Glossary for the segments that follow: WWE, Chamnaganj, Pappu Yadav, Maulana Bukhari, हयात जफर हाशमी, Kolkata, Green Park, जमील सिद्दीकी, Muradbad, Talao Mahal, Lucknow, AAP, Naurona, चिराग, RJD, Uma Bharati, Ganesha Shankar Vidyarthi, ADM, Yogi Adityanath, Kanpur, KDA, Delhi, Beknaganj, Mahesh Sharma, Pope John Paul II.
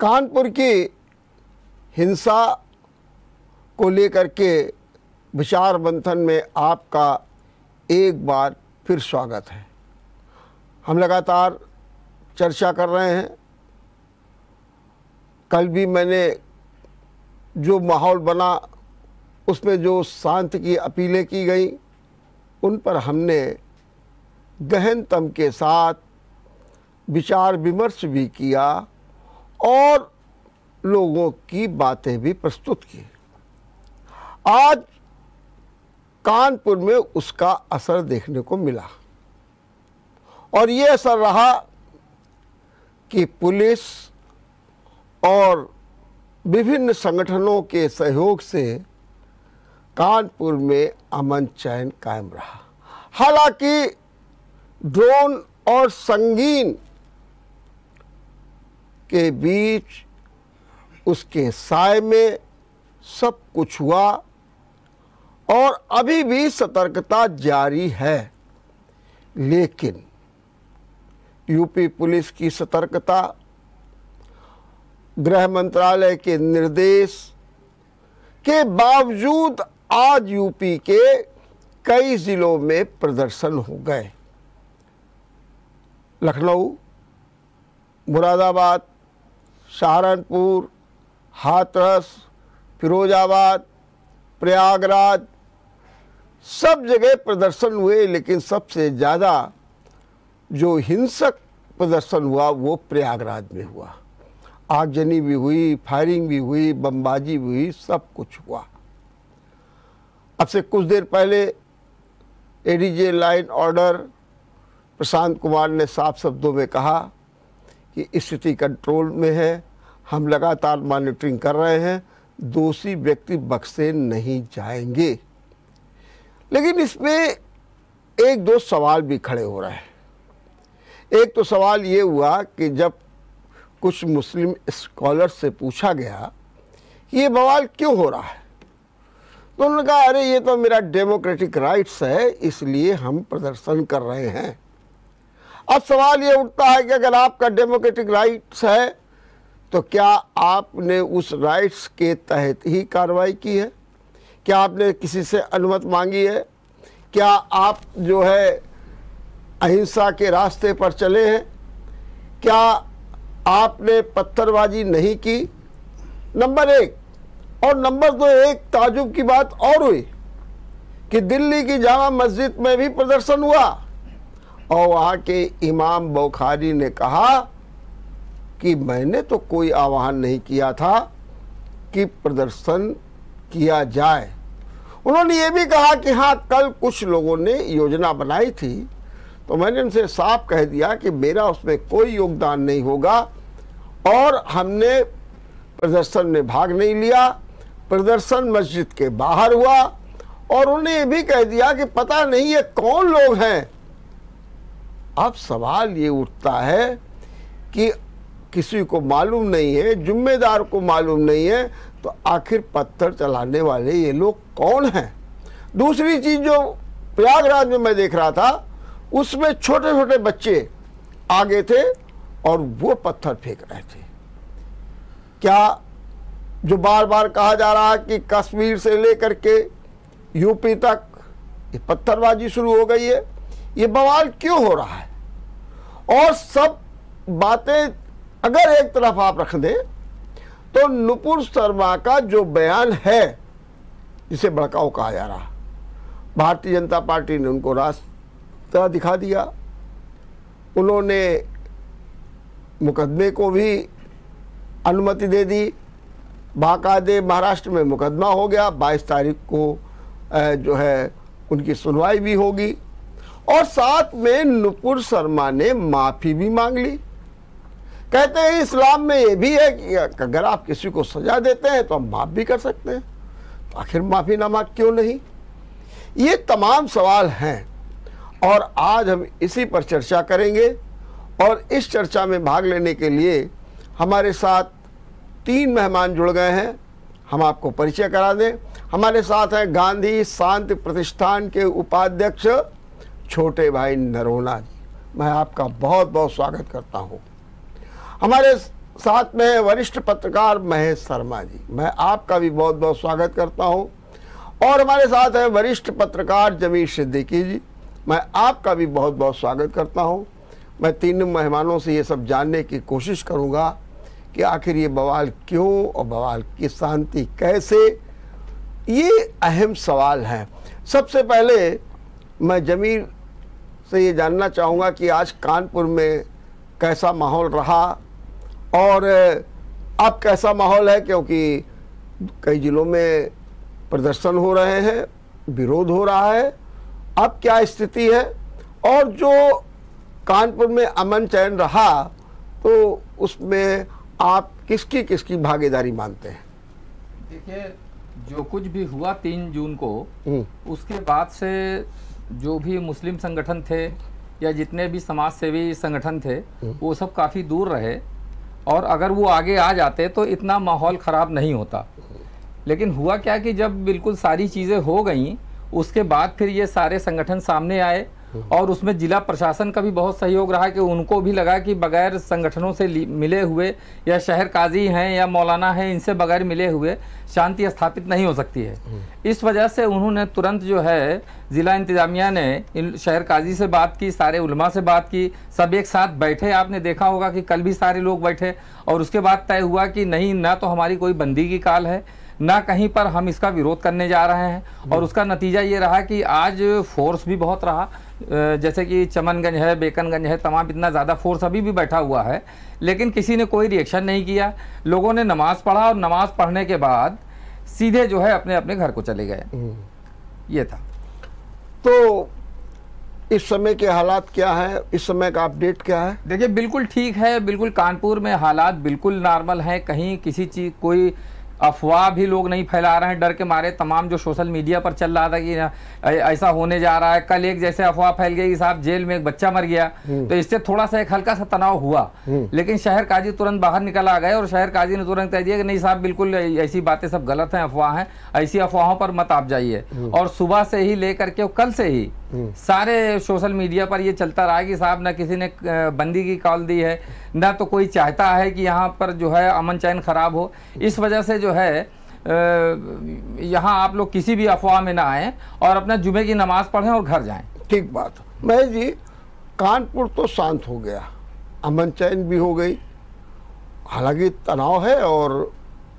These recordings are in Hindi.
कानपुर की हिंसा को लेकर के विचार मंथन में आपका एक बार फिर स्वागत है। हम लगातार चर्चा कर रहे हैं। कल भी मैंने जो माहौल बना उसमें जो शांति की अपीलें की गई उन पर हमने गहनतम के साथ विचार विमर्श भी किया और लोगों की बातें भी प्रस्तुत की। आज कानपुर में उसका असर देखने को मिला और ये असर रहा कि पुलिस और विभिन्न संगठनों के सहयोग से कानपुर में अमन चैन कायम रहा। हालांकि ड्रोन और संगीन के बीच उसके साए में सब कुछ हुआ और अभी भी सतर्कता जारी है, लेकिन यूपी पुलिस की सतर्कता, गृह मंत्रालय के निर्देश के बावजूद आज यूपी के कई ज़िलों में प्रदर्शन हो गए। लखनऊ, मुरादाबाद, सहारनपुर, हाथरस, फिरोजाबाद, प्रयागराज, सब जगह प्रदर्शन हुए, लेकिन सबसे ज़्यादा जो हिंसक प्रदर्शन हुआ वो प्रयागराज में हुआ। आगजनी भी हुई, फायरिंग भी हुई, बमबाजी भी हुई, सब कुछ हुआ। अब से कुछ देर पहले ADG line order Prashant Kumar ने साफ शब्दों में कहा कि स्थिति कंट्रोल में है, हम लगातार मॉनिटरिंग कर रहे हैं, दोषी व्यक्ति बख्शे नहीं जाएंगे। लेकिन इसमें एक दो सवाल भी खड़े हो रहे हैं। एक तो सवाल ये हुआ कि जब कुछ मुस्लिम स्कॉलर से पूछा गया कि ये बवाल क्यों हो रहा है, तो उन्होंने कहा अरे ये तो मेरा डेमोक्रेटिक राइट्स है, इसलिए हम प्रदर्शन कर रहे हैं। अब सवाल ये उठता है कि अगर आपका डेमोक्रेटिक राइट्स है तो क्या आपने उस राइट्स के तहत ही कार्रवाई की है? क्या आपने किसी से अनुमति मांगी है? क्या आप जो है अहिंसा के रास्ते पर चले हैं? क्या आपने पत्थरबाजी नहीं की? नंबर एक। और नंबर दो, एक ताजुब की बात और हुई कि दिल्ली की जामा मस्जिद में भी प्रदर्शन हुआ और वहाँ के इमाम बुखारी ने कहा कि मैंने तो कोई आह्वान नहीं किया था कि प्रदर्शन किया जाए। उन्होंने ये भी कहा कि हाँ कल कुछ लोगों ने योजना बनाई थी, तो मैंने उनसे साफ कह दिया कि मेरा उसमें कोई योगदान नहीं होगा और हमने प्रदर्शन में भाग नहीं लिया। प्रदर्शन मस्जिद के बाहर हुआ और उन्हें ये भी कह दिया कि पता नहीं ये कौन लोग हैं। अब सवाल ये उठता है कि किसी को मालूम नहीं है, जिम्मेदार को मालूम नहीं है, तो आखिर पत्थर चलाने वाले ये लोग कौन हैं? दूसरी चीज़ जो प्रयागराज में मैं देख रहा था उसमें छोटे छोटे बच्चे आगे थे और वो पत्थर फेंक रहे थे। क्या जो बार बार कहा जा रहा है कि कश्मीर से लेकर के यूपी तक ये पत्थरबाजी शुरू हो गई है, ये बवाल क्यों हो रहा है? और सब बातें अगर एक तरफ आप रख दें तो नुपुर शर्मा का जो बयान है जिसे भड़काऊ कहा जा रहा, भारतीय जनता पार्टी ने उनको रास्ता दिखा दिया। उन्होंने मुकदमे को भी अनुमति दे दी, बाकायदे महाराष्ट्र में मुकदमा हो गया, 22 तारीख को जो है उनकी सुनवाई भी होगी और साथ में नुपुर शर्मा ने माफ़ी भी मांग ली। कहते हैं इस्लाम में ये भी है कि अगर आप किसी को सजा देते हैं तो हम माफ़ भी कर सकते हैं, तो आखिर माफ़ीनामा क्यों नहीं? ये तमाम सवाल हैं और आज हम इसी पर चर्चा करेंगे। और इस चर्चा में भाग लेने के लिए हमारे साथ तीन मेहमान जुड़ गए हैं, हम आपको परिचय करा दें। हमारे साथ हैं गांधी शांति प्रतिष्ठान के उपाध्यक्ष छोटे भाई नरोना जी, मैं आपका बहुत बहुत स्वागत करता हूँ। हमारे साथ में वरिष्ठ पत्रकार महेश शर्मा जी, मैं आपका भी बहुत बहुत स्वागत करता हूँ। और हमारे साथ है वरिष्ठ पत्रकार जमील सिद्दीकी जी, मैं आपका भी बहुत बहुत स्वागत करता हूँ। मैं तीनों मेहमानों से ये सब जानने की कोशिश करूँगा कि आखिर ये बवाल क्यों और बवाल की शांति कैसे, ये अहम सवाल हैं। सबसे पहले मैं जमील से ये जानना चाहूँगा कि आज कानपुर में कैसा माहौल रहा और अब कैसा माहौल है, क्योंकि कई ज़िलों में प्रदर्शन हो रहे हैं, विरोध हो रहा है, अब क्या स्थिति है और जो कानपुर में अमन चैन रहा तो उसमें आप किसकी किसकी भागीदारी मानते हैं? देखिए, जो कुछ भी हुआ 3 जून को, उसके बाद से जो भी मुस्लिम संगठन थे या जितने भी समाज सेवी संगठन थे वो सब काफ़ी दूर रहे, और अगर वो आगे आ जाते तो इतना माहौल ख़राब नहीं होता। लेकिन हुआ क्या कि जब बिल्कुल सारी चीज़ें हो गई उसके बाद फिर ये सारे संगठन सामने आए, और उसमें जिला प्रशासन का भी बहुत सहयोग रहा कि उनको भी लगा कि बगैर संगठनों से मिले हुए या शहर काजी हैं या मौलाना हैं, इनसे बगैर मिले हुए शांति स्थापित नहीं हो सकती है। इस वजह से उन्होंने तुरंत जो है ज़िला इंतजामिया ने इन शहर काजी से बात की, सारे उलमा से बात की, सब एक साथ बैठे। आपने देखा होगा कि कल भी सारे लोग बैठे और उसके बाद तय हुआ कि नहीं, ना तो हमारी कोई बंदी की काल है ना कहीं पर हम इसका विरोध करने जा रहे हैं। और उसका नतीजा ये रहा कि आज फोर्स भी बहुत रहा, जैसे कि चमनगंज है, बेकनगंज है, तमाम इतना ज़्यादा फोर्स अभी भी बैठा हुआ है, लेकिन किसी ने कोई रिएक्शन नहीं किया। लोगों ने नमाज़ पढ़ा और नमाज़ पढ़ने के बाद सीधे जो है अपने अपने घर को चले गए। ये था। तो इस समय के हालात क्या है, इस समय का अपडेट क्या है? देखिए, बिल्कुल ठीक है, बिल्कुल कानपुर में हालात बिल्कुल नॉर्मल हैं, कहीं किसी चीज़ कोई अफवाह भी लोग नहीं फैला रहे हैं डर के मारे। तमाम जो सोशल मीडिया पर चल रहा था कि ऐसा होने जा रहा है, कल एक जैसे अफवाह फैल गई कि साहब जेल में एक बच्चा मर गया, तो इससे थोड़ा सा एक हल्का सा तनाव हुआ। लेकिन शहर काजी तुरंत बाहर निकल आ गए और शहर काजी ने तुरंत कह दिया कि नहीं साहब, बिल्कुल ऐसी बातें सब गलत हैं, अफवाह हैं, ऐसी अफवाहों पर मत आप जाइए। और सुबह से ही लेकर के कल से ही सारे सोशल मीडिया पर ये चलता रहा कि साहब ना किसी ने बंदी की कॉल दी है, ना तो कोई चाहता है कि यहाँ पर जो है अमन चैन खराब हो। इस वजह से जो है यहाँ आप लोग किसी भी अफवाह में ना आएं और अपना जुमे की नमाज पढ़ें और घर जाएं। ठीक बात। महेश जी, कानपुर तो शांत हो गया, अमन चैन भी हो गई, हालांकि तनाव है और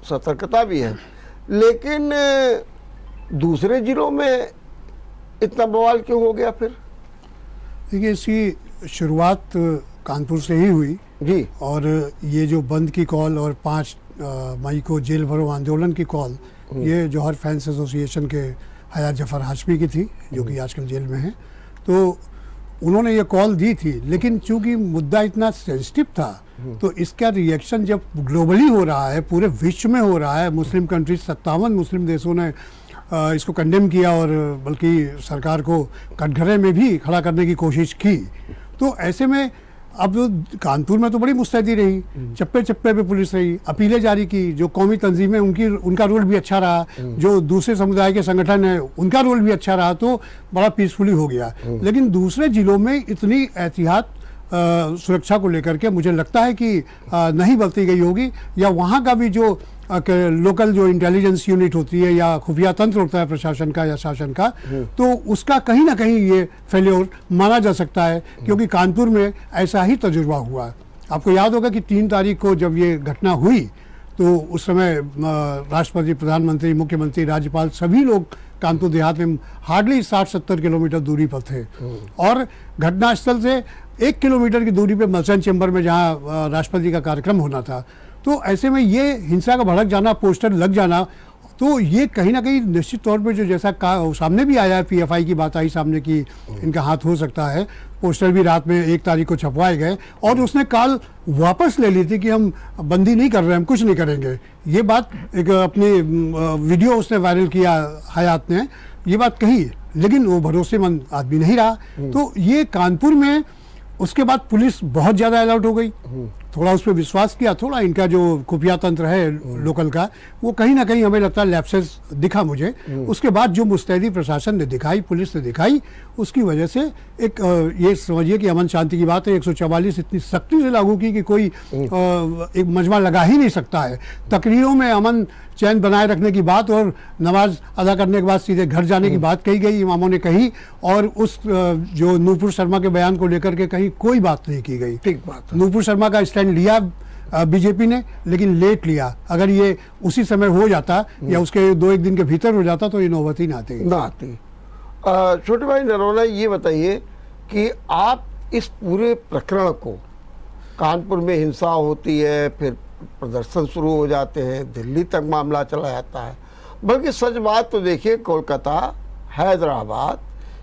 सतर्कता भी है, लेकिन दूसरे ज़िलों में इतना बवाल क्यों हो गया फिर? देखिए, इसकी शुरुआत कानपुर से ही हुई जी, और ये जो बंद की कॉल और 5 मई को जेल भरो आंदोलन की कॉल, ये जौहर फैंस एसोसिएशन के हयात जफर हाशमी की थी, जो कि आजकल जेल में हैं। तो उन्होंने ये कॉल दी थी, लेकिन चूंकि मुद्दा इतना सेंसिटिव था तो इसका रिएक्शन जब ग्लोबली हो रहा है, पूरे विश्व में हो रहा है, मुस्लिम कंट्रीज 57 मुस्लिम देशों ने इसको कंडेम किया और बल्कि सरकार को कटघरे में भी खड़ा करने की कोशिश की। तो ऐसे में अब कानपुर में तो बड़ी मुस्तैदी रही, चप्पे चप्पे पे पुलिस रही, अपीलें जारी की, जो कौमी तंजीमें उनका रोल भी अच्छा रहा, जो दूसरे समुदाय के संगठन हैं उनका रोल भी अच्छा रहा, तो बड़ा पीसफुली हो गया। लेकिन दूसरे ज़िलों में इतनी एहतियात सुरक्षा को लेकर के मुझे लगता है कि नहीं बरती गई होगी, या वहाँ का भी जो लोकल जो इंटेलिजेंस यूनिट होती है या खुफिया तंत्र होता है प्रशासन का या शासन का, तो उसका कहीं ना कहीं ये फेल्योर माना जा सकता है, क्योंकि कानपुर में ऐसा ही तजुर्बा हुआ। आपको याद होगा कि 3 तारीख को जब ये घटना हुई तो उस समय राष्ट्रपति, प्रधानमंत्री, मुख्यमंत्री, राज्यपाल सभी लोग कानपुर देहात में हार्डली 60-70 किलोमीटर दूरी पर थे, और घटनास्थल से 1 किलोमीटर की दूरी पर मर्चेंट चैम्बर में जहाँ राष्ट्रपति का कार्यक्रम होना था। तो ऐसे में ये हिंसा का भड़क जाना, पोस्टर लग जाना, तो ये कहीं ना कहीं निश्चित तौर पे जो जैसा सामने भी आया, पीएफआई की बात आई सामने की इनका हाथ हो सकता है, पोस्टर भी रात में 1 तारीख को छपवाए गए, और उसने कॉल वापस ले ली थी कि हम बंदी नहीं कर रहे, हम कुछ नहीं करेंगे। ये बात एक अपनी वीडियो उसने वायरल किया, हयात ने ये बात कही, लेकिन वो भरोसेमंद आदमी नहीं रहा। तो ये कानपुर में उसके बाद पुलिस बहुत ज़्यादा अलर्ट हो गई, थोड़ा उस पर विश्वास किया, थोड़ा इनका जो खुफिया तंत्र है लोकल का वो कहीं ना कहीं हमें लगता है लैप्सेस दिखा मुझे। उसके बाद जो मुस्तैदी प्रशासन ने दिखाई, पुलिस ने दिखाई, उसकी वजह से एक ये समझिए कि अमन शांति की बात है 144 इतनी सख्ती से लागू की कि कोई एक मजमा लगा ही नहीं सकता है। तकरीरों में अमन चैन बनाए रखने की बात और नमाज अदा करने के बाद सीधे घर जाने की बात कही गई, इमामों ने कही, और उस जो नूपुर शर्मा के बयान को लेकर के कहीं कोई बात नहीं की गई। ठीक बात, नूपुर शर्मा का स्टैंड लिया बीजेपी ने, लेकिन लेट लिया। अगर ये उसी समय हो जाता या उसके दो एक दिन के भीतर हो जाता तो ये नौबत ही ना आती। छोटे भाई नरोला, ये बताइए कि आप इस पूरे प्रकरण को, कानपुर में हिंसा होती है, फिर प्रदर्शन शुरू हो जाते हैं, दिल्ली तक मामला चला जाता है, बल्कि सच बात तो देखिए कोलकाता, हैदराबाद,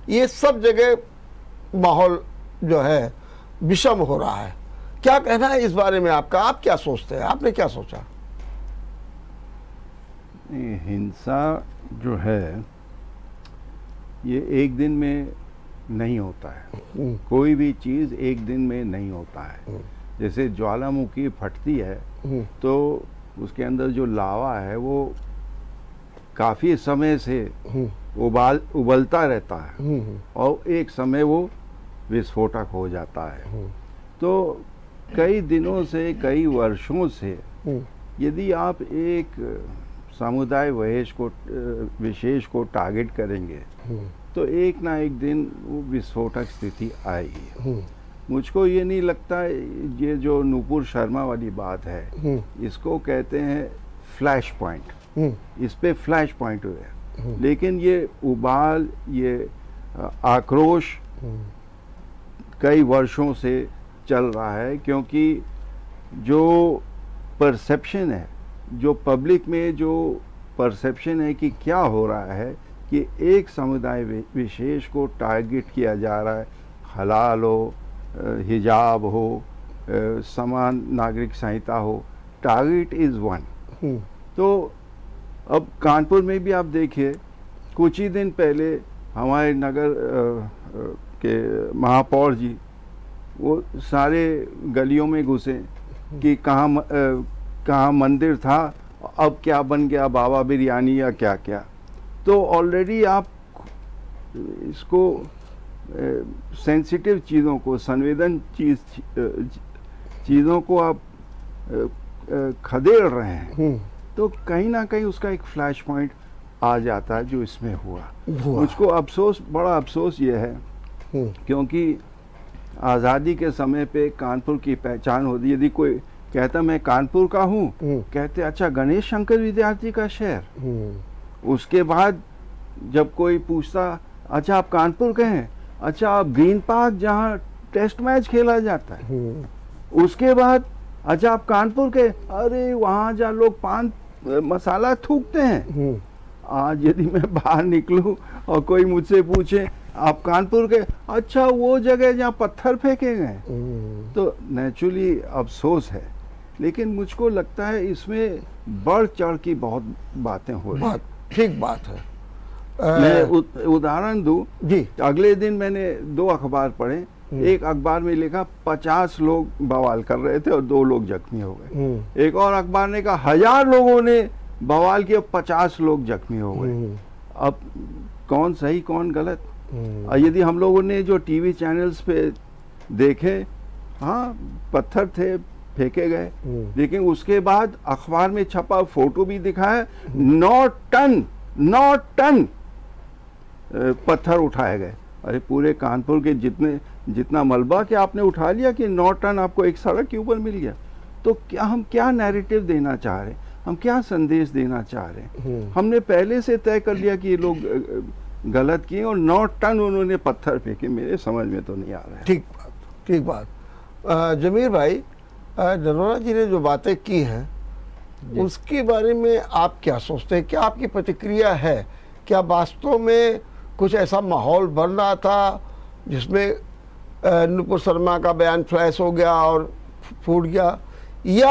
ये सब जगह माहौल जो है विषम हो रहा है। क्या कहना है इस बारे में आपका, आप क्या सोचते हैं, आपने क्या सोचा? ये हिंसा जो है ये एक दिन में नहीं होता है, कोई भी चीज़ एक दिन में नहीं होता है। जैसे ज्वालामुखी फटती है तो उसके अंदर जो लावा है वो काफ़ी समय से उबलता रहता है और एक समय वो विस्फोटक हो जाता है। तो कई दिनों से, कई वर्षों से यदि आप एक समुदाय विशेष को टारगेट करेंगे तो एक ना एक दिन वो विस्फोटक स्थिति आएगी। मुझको ये नहीं लगता, ये जो नूपुर शर्मा वाली बात है इसको कहते हैं फ्लैश पॉइंट, इस पे फ्लैश पॉइंट हुए, लेकिन ये उबाल, ये आक्रोश कई वर्षों से चल रहा है, क्योंकि जो परसेप्शन है, जो पब्लिक में जो परसेप्शन है कि क्या हो रहा है कि एक समुदाय विशेष को टारगेट किया जा रहा है, हलाल हो, हिजाब हो, समान नागरिक संहिता हो, टारगेट इज़ वन। तो अब कानपुर में भी आप देखिए, कुछ ही दिन पहले हमारे नगर के महापौर जी वो सारे गलियों में घुसे कि कहाँ मंदिर था, अब क्या बन गया बाबा बिरयानी या क्या क्या। तो ऑलरेडी आप इसको सेंसिटिव चीज़ों को, संवेदनशील चीज़ों को आप खदेड़ रहे हैं, तो कहीं ना कहीं उसका एक फ्लैश पॉइंट आ जाता है जो इसमें हुआ। मुझको अफसोस, बड़ा अफसोस ये है, क्योंकि आज़ादी के समय पे कानपुर की पहचान होती, यदि कोई कहता मैं कानपुर का हूँ, कहते अच्छा गणेश शंकर विद्यार्थी का शहर। उसके बाद जब कोई पूछता अच्छा आप कानपुर के हैं, अच्छा आप ग्रीन पार्क जहाँ टेस्ट मैच खेला जाता है, उसके बाद अच्छा आप कानपुर के, अरे वहाँ जहाँ लोग पान मसाला थूकते हैं। आज यदि मैं बाहर निकलूँ और कोई मुझसे पूछे आप कानपुर के, अच्छा वो जगह जहाँ पत्थर फेंके गए, तो नेचुरली अफसोस है, लेकिन मुझको लगता है इसमें बढ़ चढ़ की बहुत बातें हो रही हैं। ठीक बात है। मैं उदाहरण दूं जी, अगले दिन मैंने दो अखबार पढ़े, एक अखबार में लिखा 50 लोग बवाल कर रहे थे और 2 लोग जख्मी हो गए, एक और अखबार ने कहा 1000 लोगों ने बवाल किया, 50 लोग जख्मी हो गए। अब कौन सही कौन गलत? यदि हम लोगों ने जो टीवी चैनल्स पे देखे, हाँ पत्थर थे फेंके गए, लेकिन उसके बाद अखबार में छपा फोटो भी दिखाया, 9 टन पत्थर उठाए गए। अरे पूरे कानपुर के जितना मलबा कि आपने उठा लिया कि 9 टन आपको एक सड़क के ऊपर मिल गया। तो क्या हम क्या नैरेटिव देना चाह रहे हैं, हम क्या संदेश देना चाह रहे हैं? हमने पहले से तय कर लिया कि ये लोग गलत किए और 9 टन उन्होंने पत्थर फेंके, मेरे समझ में तो नहीं आ रहा है। ठीक बात, ठीक बात। जमीर भाई, नरोला जी ने जो बातें की हैं उसके बारे में आप क्या सोचते हैं, क्या आपकी प्रतिक्रिया है? क्या वास्तव में कुछ ऐसा माहौल बन रहा था जिसमें नूपुर शर्मा का बयान फ्लैश हो गया और फूट गया, या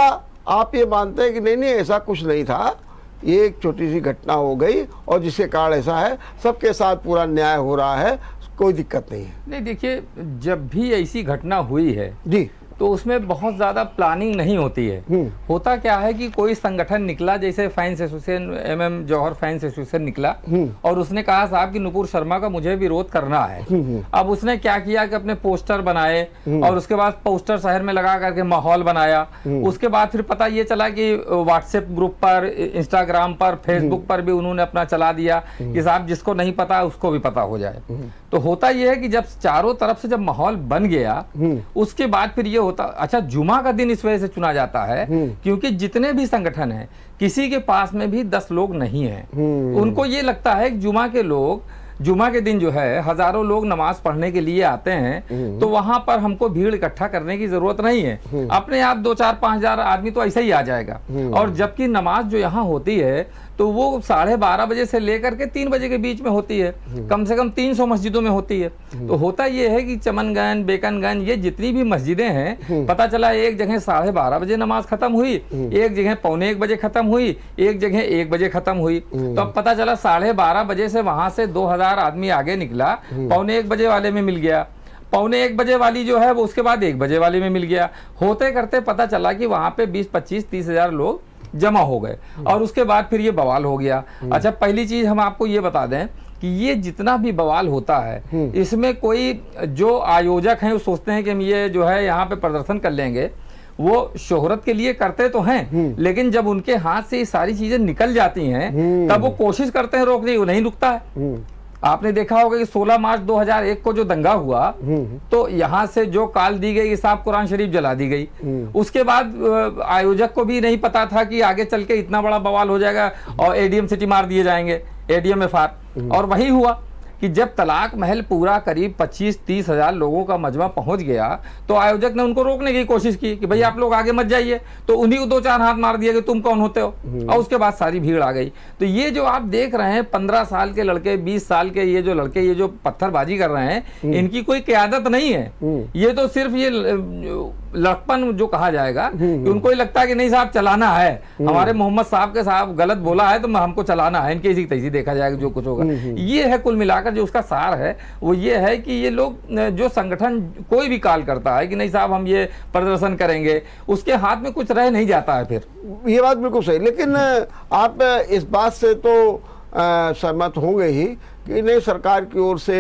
आप ये मानते हैं कि नहीं नहीं ऐसा कुछ नहीं था, ये एक छोटी सी घटना हो गई और जिसके कारण ऐसा है, सबके साथ पूरा न्याय हो रहा है, कोई दिक्कत नहीं है? नहीं देखिए, जब भी ऐसी घटना हुई है जी तो उसमें बहुत ज़्यादा प्लानिंग नहीं होती है। होता क्या है कि कोई संगठन निकला, जैसे fans association MM Jauhar fans association निकला और उसने कहा साहब कि नुपुर शर्मा का मुझे विरोध करना है। अब उसने क्या किया कि अपने पोस्टर बनाए और उसके बाद पोस्टर शहर में लगा करके माहौल बनाया। उसके बाद फिर पता ये चला कि व्हाट्सएप ग्रुप पर, इंस्टाग्राम पर, फेसबुक पर भी उन्होंने अपना चला दिया कि साहब जिसको नहीं पता उसको भी पता हो जाए। तो होता यह है कि जब चारों तरफ से जब माहौल बन गया उसके बाद फिर ये होता, अच्छा जुमा का दिन इस वजह से चुना जाता है क्योंकि जितने भी संगठन हैं किसी के पास में भी 10 लोग नहीं हैं। उनको ये लगता है कि जुमा के दिन जो है हजारों लोग नमाज पढ़ने के लिए आते हैं तो वहां पर हमको भीड़ इकट्ठा करने की जरूरत नहीं है, अपने आप 2-4-5 हजार आदमी तो ऐसे ही आ जाएगा। और जबकि नमाज जो यहाँ होती है तो वो 12:30 बजे से लेकर के 3 बजे के बीच में होती है, कम से कम 300 मस्जिदों में होती है। तो होता ये है कि चमनगंज, बेकनगंज, ये जितनी भी मस्जिदें हैं, पता चला एक जगह 12:30 बजे नमाज खत्म हुई, एक जगह 11:45 बजे खत्म हुई, एक जगह 1 बजे खत्म हुई। तो अब पता चला 12:30 बजे से वहां से 2000 आदमी आगे निकला, 1:15 बजे वाले में मिल गया, 1:15 बजे वाली जो है वो उसके बाद 1 बजे वाली में मिल गया। होते करते पता चला कि वहां पे 20-25-30 हजार लोग जमा हो गए और उसके बाद फिर ये बवाल हो गया। अच्छा पहली चीज हम आपको ये बता दें कि ये जितना भी बवाल होता है इसमें कोई जो आयोजक हैं वो सोचते हैं कि हम ये जो है यहाँ पे प्रदर्शन कर लेंगे, वो शोहरत के लिए करते तो हैं लेकिन जब उनके हाथ से ये सारी चीजें निकल जाती हैं तब वो कोशिश करते हैं रोकने, वो नहीं रुकता है। आपने देखा होगा कि 16 मार्च 2001 को जो दंगा हुआ तो यहाँ से जो कॉल दी गई कि साहब कुरान शरीफ जला दी गई, उसके बाद आयोजक को भी नहीं पता था कि आगे चल के इतना बड़ा बवाल हो जाएगा और ADM सिटी मार दिए जाएंगे, ADM FR, और वही हुआ कि जब तलाक महल पूरा करीब 25-30 हजार लोगों का मजमा पहुंच गया तो आयोजक ने उनको रोकने की कोशिश की कि भाई आप लोग आगे मत जाइए, तो उन्हीं को 2-4 हाथ मार दिया कि तुम कौन होते हो, और उसके बाद सारी भीड़ आ गई। तो ये जो आप देख रहे हैं 15 साल के लड़के, 20 साल के ये जो लड़के ये जो पत्थरबाजी कर रहे हैं, इनकी कोई क्यादत नहीं है, ये तो सिर्फ ये लड़कपन जो कहा जाएगा कि उनको ही लगता है कि नहीं साहब चलाना है, हमारे मोहम्मद साहब के साहब गलत बोला है तो हमको चलाना है, इनके इसी तैसी देखा जाएगा जो कुछ होगा। ये है कुल मिलाकर जो उसका सार है वो ये है कि ये लोग जो संगठन कोई भी कॉल करता है कि नहीं साहब हम ये प्रदर्शन करेंगे, उसके हाथ में कुछ रह नहीं जाता है। फिर ये बात बिल्कुल सही, लेकिन आप इस बात से तो सहमत होंगे ही कि नहीं सरकार की ओर से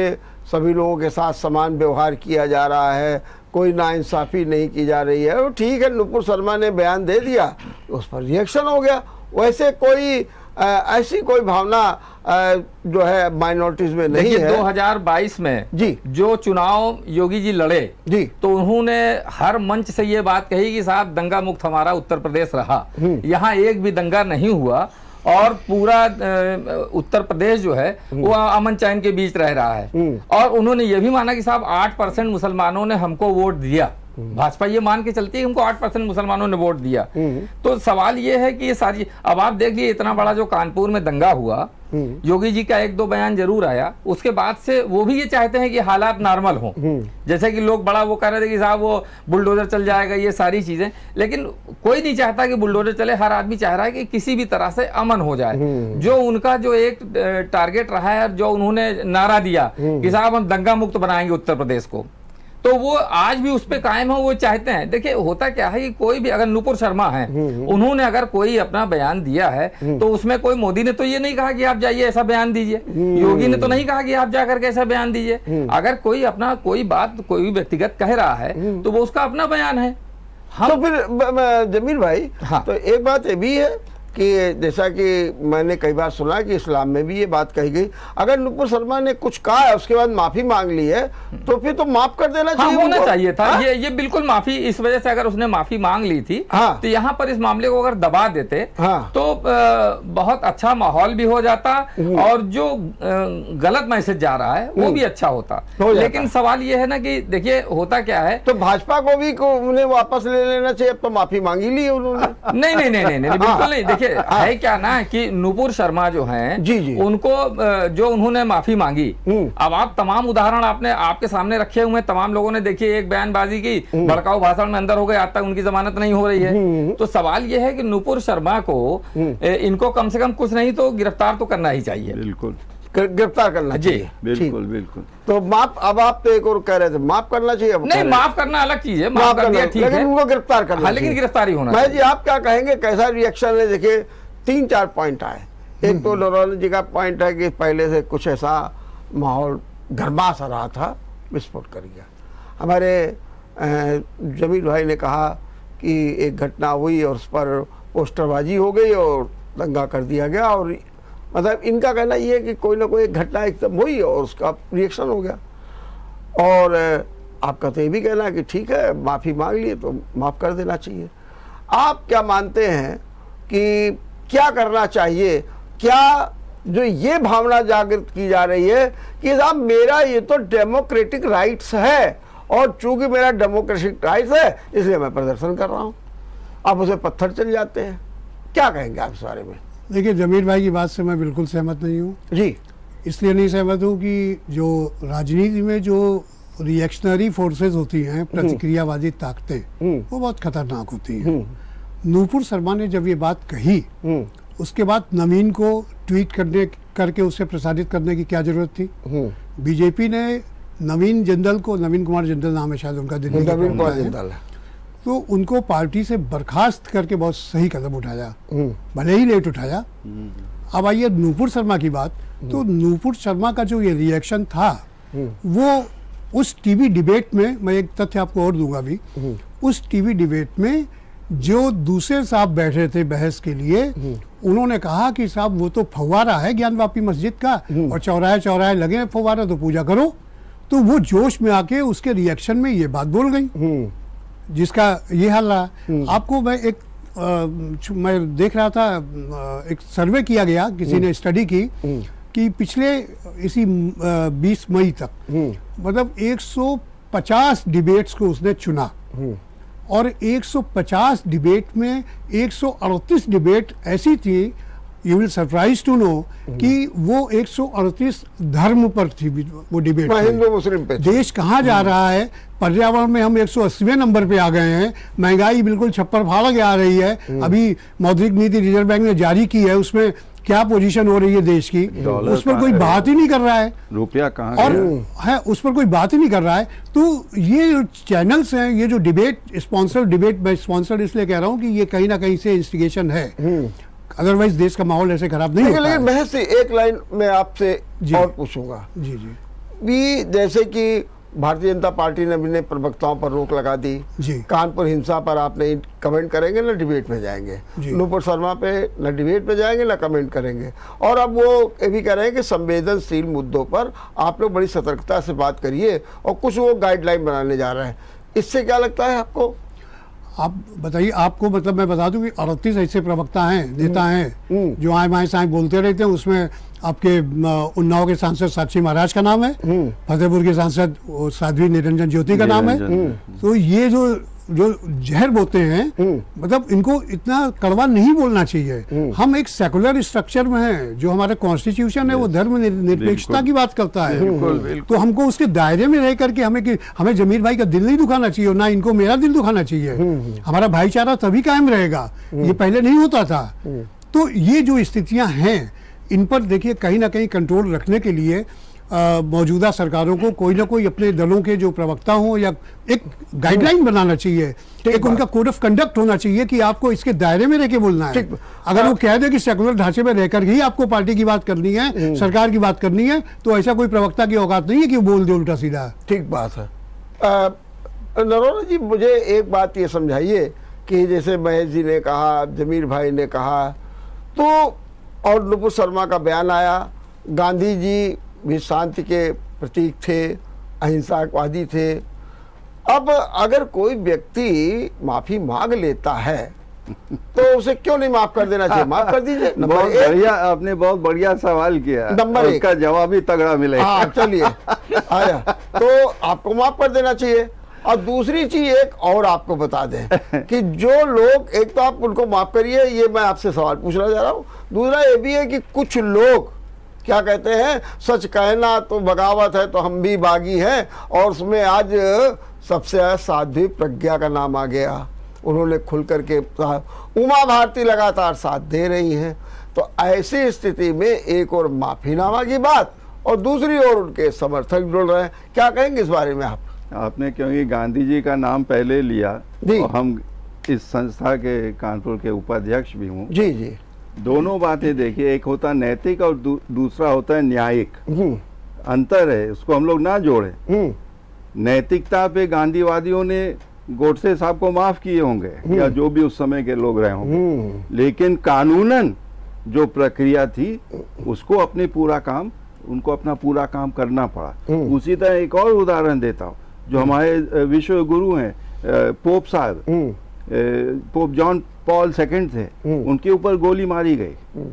सभी लोगों के साथ समान व्यवहार किया जा रहा है, कोई नाइंसाफ़ी नहीं की जा रही है। ठीक है नुपुर शर्मा ने बयान दे दिया उस पर रिएक्शन हो गया, वैसे कोई ऐसी कोई भावना जो है माइनॉरिटीज में नहीं है। 2022 में जी जो चुनाव योगी जी लड़े जी तो उन्होंने हर मंच से ये बात कही कि साहब दंगा मुक्त हमारा उत्तर प्रदेश रहा, यहाँ एक भी दंगा नहीं हुआ और पूरा उत्तर प्रदेश जो है वो अमन चैन के बीच रह रहा है। और उन्होंने ये भी माना कि साहब 8% मुसलमानों ने हमको वोट दिया, भाजपा ये मान के चलती है हमको 8% मुसलमानों ने वोट दिया। तो सवाल ये है कि ये सारी, अब आप देख लीजिए इतना बड़ा जो कानपुर में दंगा हुआ, योगी जी का 1-2 बयान जरूर आया, उसके बाद से वो भी ये चाहते हैं कि हालात नॉर्मल हों, जैसे कि लोग बड़ा वो कह रहे थे कि साहब वो बुलडोजर चल जाएगा, ये सारी चीजें, लेकिन कोई नहीं चाहता कि बुलडोजर चले, हर आदमी चाह रहा है कि किसी भी तरह से अमन हो जाए। जो उनका जो एक टारगेट रहा है, जो उन्होंने नारा दिया कि साहब हम दंगा मुक्त बनाएंगे उत्तर प्रदेश को, तो वो आज भी उस पर कायम हो, वो चाहते हैं। देखिए होता क्या है कि कोई भी अगर नुपुर शर्मा है उन्होंने अगर कोई अपना बयान दिया है तो उसमें कोई मोदी ने तो ये नहीं कहा कि आप जाइए ऐसा बयान दीजिए, योगी ने तो नहीं कहा कि आप जाकर के ऐसा बयान दीजिए। अगर कोई अपना कोई बात कोई भी व्यक्तिगत कह रहा है तो वो उसका अपना बयान है। हाँ तो फिर जमील भाई हाँ, तो एक बात ये भी है कि जैसा कि मैंने कई बार सुना कि इस्लाम में भी ये बात कही गई, अगर नुपुर शर्मा ने कुछ कहा है उसके बाद माफ़ी मांग ली है तो फिर तो माफ़ कर देना चाहिए, होना चाहिए था। ये बिल्कुल माफ़ी, इस वजह से अगर उसने माफ़ी मांग ली थी तो यहाँ पर इस मामले को अगर दबा देते तो बहुत अच्छा माहौल भी हो जाता और जो गलत मैसेज जा रहा है वो भी अच्छा होता। लेकिन सवाल ये है ना कि देखिए होता क्या है, तो भाजपा को भी उन्हें वापस ले लेना चाहिए, अब तो माफ़ी मांगी ली है उन्होंने। नहीं नहीं नहीं नहीं बिल्कुल नहीं, है क्या ना कि नुपुर शर्मा जो हैं उनको जो उन्होंने माफी मांगी, अब आप तमाम उदाहरण आपने आपके सामने रखे हुए हैं, तमाम लोगों ने देखिए एक बयानबाजी की, भड़काऊ भाषण में अंदर हो गए, आज तक उनकी जमानत नहीं हो रही है। तो सवाल यह है कि नुपुर शर्मा को इनको कम से कम कुछ नहीं तो गिरफ्तार तो करना ही चाहिए। बिल्कुल गिरफ्तार करना चाहिए। बिल्कुल बिल्कुल। तो माफ, अब आप तो एक और कह रहे थे माफ करना चाहिए। नहीं, माफ करना अलग चीज है, माफ कर दिया ठीक है, लेकिन उनको गिरफ्तार करना है, लेकिन गिरफ्तारी होना। भाई जी आप क्या कहेंगे, कैसा रिएक्शन है? देखिए 3-4 पॉइंट आए। एक तो नौरोना जी का पॉइंट है कि पहले से कुछ ऐसा माहौल गर्मा सा रहा था, विस्फोट कर गया। हमारे जमील भाई ने कहा कि एक घटना हुई और उस पर पोस्टरबाजी हो गई और दंगा कर दिया गया, और मतलब इनका कहना ये है कि कोई ना कोई एक घटना एकदम हुई और उसका रिएक्शन हो गया। और आपका तो ये भी कहना है कि ठीक है माफ़ी मांग लिए तो माफ़ कर देना चाहिए। आप क्या मानते हैं कि क्या करना चाहिए? क्या जो ये भावना जागृत की जा रही है कि साहब मेरा ये तो डेमोक्रेटिक राइट्स है और चूंकि मेरा डेमोक्रेटिक राइट्स है इसलिए मैं प्रदर्शन कर रहा हूँ, आप उसे पत्थर चल जाते हैं, क्या कहेंगे आप इस बारे में? देखिए जमीर भाई की बात से मैं बिल्कुल सहमत नहीं हूँ जी। इसलिए नहीं सहमत हूँ कि जो राजनीति में जो रिएक्शनरी फोर्सेस होती हैं, प्रतिक्रियावादी ताकतें, वो बहुत खतरनाक होती हैं। नूपुर शर्मा ने जब ये बात कही उसके बाद नवीन को ट्वीट करके उसे प्रसारित करने की क्या जरूरत थी? बीजेपी ने नवीन जिंदल को, नवीन कुमार जिंदल नाम है शायद उनका, दिल्ली का जिंदल, तो उनको पार्टी से बर्खास्त करके बहुत सही कदम उठाया, भले ही लेट उठाया। अब आइए नूपुर शर्मा की बात, तो नूपुर शर्मा का जो ये रिएक्शन था वो उस टीवी डिबेट में, मैं एक तथ्य आपको और दूंगा भी, उस टीवी डिबेट में जो दूसरे साहब बैठे थे बहस के लिए उन्होंने कहा कि साहब वो तो फव्वारा है ज्ञानवापी मस्जिद का और चौराहे चौराहे लगे फव्वारा, तो पूजा करो। तो वो जोश में आके उसके रिएक्शन में ये बात बोल गई जिसका ये हाल रहा। आपको मैं एक मैं देख रहा था, एक सर्वे किया गया, किसी ने स्टडी की कि पिछले इसी 20 मई तक मतलब 150 डिबेट्स को उसने चुना और 150 डिबेट में 138 डिबेट ऐसी थी, you will surprise to know, कि वो 138 धर्म पर थी वो डिबेट, हिंदू मुस्लिम पे। देश कहाँ जा रहा है, पर्यावरण में हम 180वें नंबर पे आ गए हैं, महंगाई बिल्कुल छप्पर फाड़ के आ रही है, अभी मौद्रिक नीति रिजर्व बैंक ने जारी की है उसमें क्या पोजीशन हो रही है देश की, उस पर कोई बात ही नहीं कर रहा है, रुपया कहाँ और है उस पर कोई बात ही नहीं कर रहा है। तो ये जो चैनल्स हैं, ये जो डिबेट स्पॉन्सर्ड डिबेट, मैं स्पॉन्सर्ड इसलिए कह रहा हूँ कि ये कहीं ना कहीं से इंस्टिगेशन है, अदरवाइज देश का माहौल ऐसे खराब नहीं होता। लेकिन महज से एक लाइन में आपसे और पूछूंगा जी जी भी, जैसे कि भारतीय जनता पार्टी ने अपने प्रवक्ताओं पर रोक लगा दी, कानपुर हिंसा पर आप नहीं कमेंट करेंगे ना डिबेट में जाएंगे, नूपुर शर्मा पे ना डिबेट में जाएंगे ना कमेंट करेंगे, और अब वो ये भी कह रहे हैं कि संवेदनशील मुद्दों पर आप लोग बड़ी सतर्कता से बात करिए और कुछ वो गाइडलाइन बनाने जा रहे हैं, इससे क्या लगता है आपको? आप बताइए, आपको मतलब मैं बता दूं कि 38 ऐसे प्रवक्ता हैं, नेता हैं जो आए माए साए बोलते रहते हैं, उसमें आपके उन्नाव के सांसद साक्षी महाराज का नाम है, फतेहपुर के सांसद साध्वी निरंजन ज्योति का नाम है। तो ये जो जो जहर बोते हैं, मतलब इनको इतना कड़वा नहीं बोलना चाहिए। हम एक सेकुलर स्ट्रक्चर में हैं, जो हमारा कॉन्स्टिट्यूशन है वो धर्म निरपेक्षता की बात करता है, तो हमको उसके दायरे में रह करके हमें जमीर भाई का दिल नहीं दुखाना चाहिए और ना इनको मेरा दिल दुखाना चाहिए। हमारा भाईचारा तभी कायम रहेगा, ये पहले नहीं होता था। तो ये जो स्थितियाँ हैं इन पर देखिए कहीं ना कहीं कंट्रोल रखने के लिए मौजूदा सरकारों को कोई ना कोई अपने दलों के जो प्रवक्ता हों या एक गाइडलाइन बनाना चाहिए, एक उनका कोड ऑफ कंडक्ट होना चाहिए कि आपको इसके दायरे में रहकर बोलना है। अगर वो कह दे कि सेकुलर ढांचे में रहकर ही आपको पार्टी की बात करनी है, सरकार की बात करनी है, तो ऐसा कोई प्रवक्ता की औकात नहीं है कि वो बोल दे उल्टा सीधा। ठीक बात है। नरोना जी मुझे एक बात ये समझाइए कि जैसे महेश जी ने कहा, जमीर भाई ने कहा, तो और नूपुर शर्मा का बयान आया, गांधी जी भी शांति के प्रतीक थे, अहिंसावादी थे। अब अगर कोई व्यक्ति माफी मांग लेता है तो उसे क्यों नहीं माफ कर देना चाहिए? माफ कर दीजिए। बहुत बढ़िया, आपने बहुत बढ़िया सवाल किया, नंबर एक का जवाब ही तगड़ा मिलेगा। चलिए आया तो आपको माफ कर देना चाहिए। और दूसरी चीज एक और आपको बता दें कि जो लोग, एक तो आप उनको माफ करिए, ये मैं आपसे सवाल पूछना चाह रहा हूँ। दूसरा ये भी है कि कुछ लोग क्या कहते हैं, सच कहना तो बगावत है तो हम भी बागी हैं, और उसमें आज सबसे साध्वी प्रज्ञा का नाम आ गया। उन्होंने खुल करके कहा, उमा भारती लगातार साथ दे रही हैं, तो ऐसी स्थिति में एक और माफीनामा की बात और दूसरी ओर उनके समर्थक जुड़ रहे हैं, क्या कहेंगे इस बारे में आप? आपने क्योंकि गांधी जी का नाम पहले लिया और हम इस संस्था के कानपुर के उपाध्यक्ष भी हूँ जी जी, दोनों बातें देखिए, एक होता है नैतिक और दूसरा होता है न्यायिक, अंतर है, उसको हम लोग ना जोड़े। नैतिकता पे गांधीवादियों ने गोडसे साहब को माफ किए होंगे या जो भी उस समय के लोग रहे होंगे, लेकिन कानूनन जो प्रक्रिया थी उसको अपने पूरा काम, उनको अपना पूरा काम करना पड़ा। उसी तरह एक और उदाहरण देता हूँ, जो हमारे विश्व गुरु हैं पोप साहब, पोप जॉन पॉल सेकंड थे, उनके ऊपर गोली मारी गई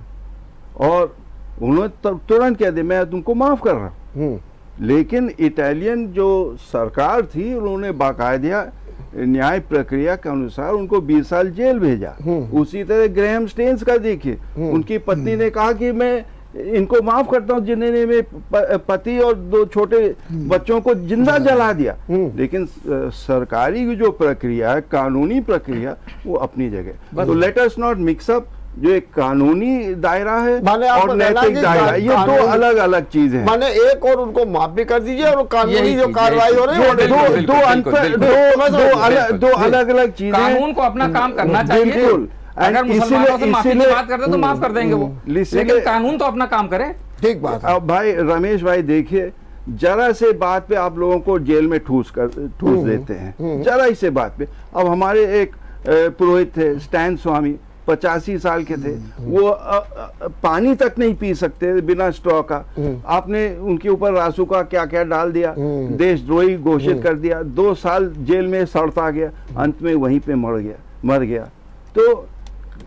और उन्होंने तुरंत कह दिया मैं तुमको माफ कर रहा हूँ, लेकिन इटालियन जो सरकार थी उन्होंने बाकायदा न्याय प्रक्रिया के अनुसार उनको 20 साल जेल भेजा। उसी तरह ग्रैहम स्टेन्स का देखिए, उनकी पत्नी ने कहा कि मैं इनको माफ करता हूँ जिन्होंने मेरे पति और दो छोटे बच्चों को जिंदा जला दिया, लेकिन सरकारी जो प्रक्रिया है, कानूनी प्रक्रिया, वो अपनी जगह। तो लेट अस नॉट मिक्सअप जो एक कानूनी दायरा है और नैतिक दायरा, ये दो अलग अलग चीज है। माने एक और उनको माफ भी कर दीजिए और कानूनी जो कार्रवाई हो रही है, दो अलग अलग चीजें। कानून को अपना काम करना चाहिए, बिल्कुल, अगर मुसलमानों से माफी की बात करते तो माफ कर देंगे वो, लेकिन कानून तो अपना काम करे। ठीक बात। अब भाई रमेश भाई देखिए, जरा से बात पे आप लोगों को जेल में ठूस देते हैं, जरा से बात पे। अब हमारे एक पुरोहित थे स्टैन स्वामी, 85 साल के थे, वो पानी तक नहीं पी सकते बिना स्ट्रॉ का, आपने उनके ऊपर रासुका क्या क्या डाल दिया, देशद्रोही घोषित कर दिया, 2 साल जेल में सड़ता गया, अंत में वहीं पे मर गया। तो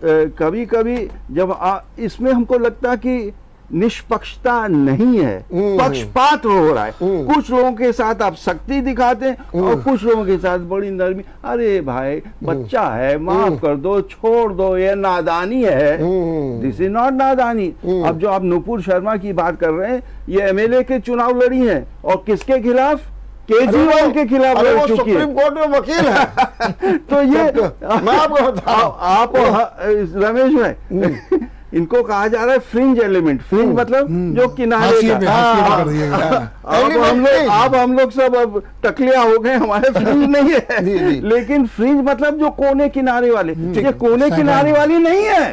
कभी कभी जब इसमें हमको लगता कि निष्पक्षता नहीं है, पक्षपात हो रहा है, कुछ लोगों के साथ आप सख्ती दिखाते हैं और कुछ लोगों के साथ बड़ी नरमी। अरे भाई बच्चा है, माफ कर दो, छोड़ दो, ये नादानी है, दिस इज नॉट नादानी। अब जो आप नूपुर शर्मा की बात कर रहे हैं, ये एमएलए के चुनाव लड़ी है और किसके खिलाफ, केजरीवाल के खिलाफ लड़ चुकी है, सुप्रीम कोर्ट में वकील है। तो ये मैं आपको बताऊं, आप रमेश भाई, इनको कहा जा रहा है फ्रिंज एलिमेंट, फ्रिंज मतलब जो किनारे का। अब हम लोग सब अब टकलिया हो गए, हमारे फ्रिंज नहीं है, लेकिन फ्रिंज मतलब जो कोने किनारे वाले, ये कोने किनारे वाली नहीं है,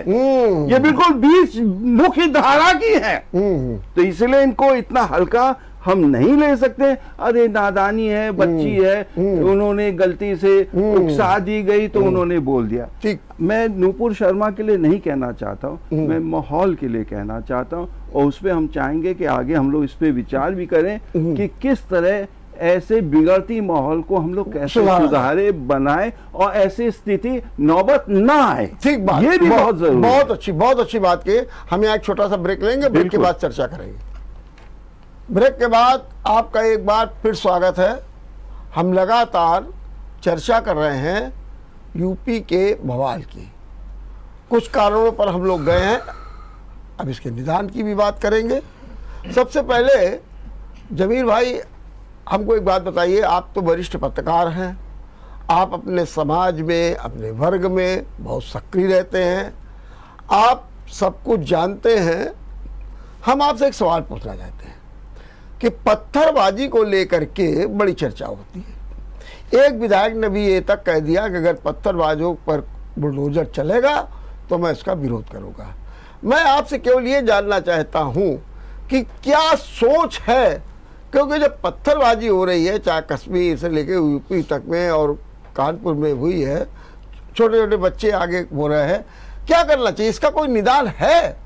ये बिल्कुल बीच मुख्य धारा की है। तो इसलिए इनको इतना हल्का हम नहीं ले सकते। अरे नादानी है, बच्ची है, उन्होंने गलती से उकसा दी गई तो उन्होंने बोल दिया। ठीक, मैं नूपुर शर्मा के लिए नहीं कहना चाहता हूँ, मैं माहौल के लिए कहना चाहता हूँ, और उस पर हम चाहेंगे कि आगे हम लोग इस पे विचार भी करें कि किस तरह ऐसे बिगड़ती माहौल को हम लोग कैसे सुधारे, बनाए और ऐसी स्थिति नौबत ना आए। ठीक बात, ये भी बहुत जरूरी। बहुत अच्छी बात कही। हम यहाँ एक छोटा सा ब्रेक लेंगे, ब्रेक के बाद चर्चा करेंगे। ब्रेक के बाद आपका एक बार फिर स्वागत है। हम लगातार चर्चा कर रहे हैं यूपी के बवाल की, कुछ कारणों पर हम लोग गए हैं, अब इसके निदान की भी बात करेंगे। सबसे पहले जमीर भाई, हमको एक बात बताइए, आप तो वरिष्ठ पत्रकार हैं, आप अपने समाज में, अपने वर्ग में बहुत सक्रिय रहते हैं, आप सब कुछ जानते हैं। हम आपसे एक सवाल पूछना चाहते हैं कि पत्थरबाजी को लेकर के बड़ी चर्चा होती है, एक विधायक ने भी ये तक कह दिया कि अगर पत्थरबाजों पर बुलडोजर चलेगा तो मैं इसका विरोध करूँगा। मैं आपसे केवल ये जानना चाहता हूँ कि क्या सोच है, क्योंकि जब पत्थरबाजी हो रही है, चाहे कश्मीर से लेकर यूपी तक में और कानपुर में हुई है, छोटे छोटे बच्चे आगे हो रहे हैं, क्या करना चाहिए, इसका कोई निदान है?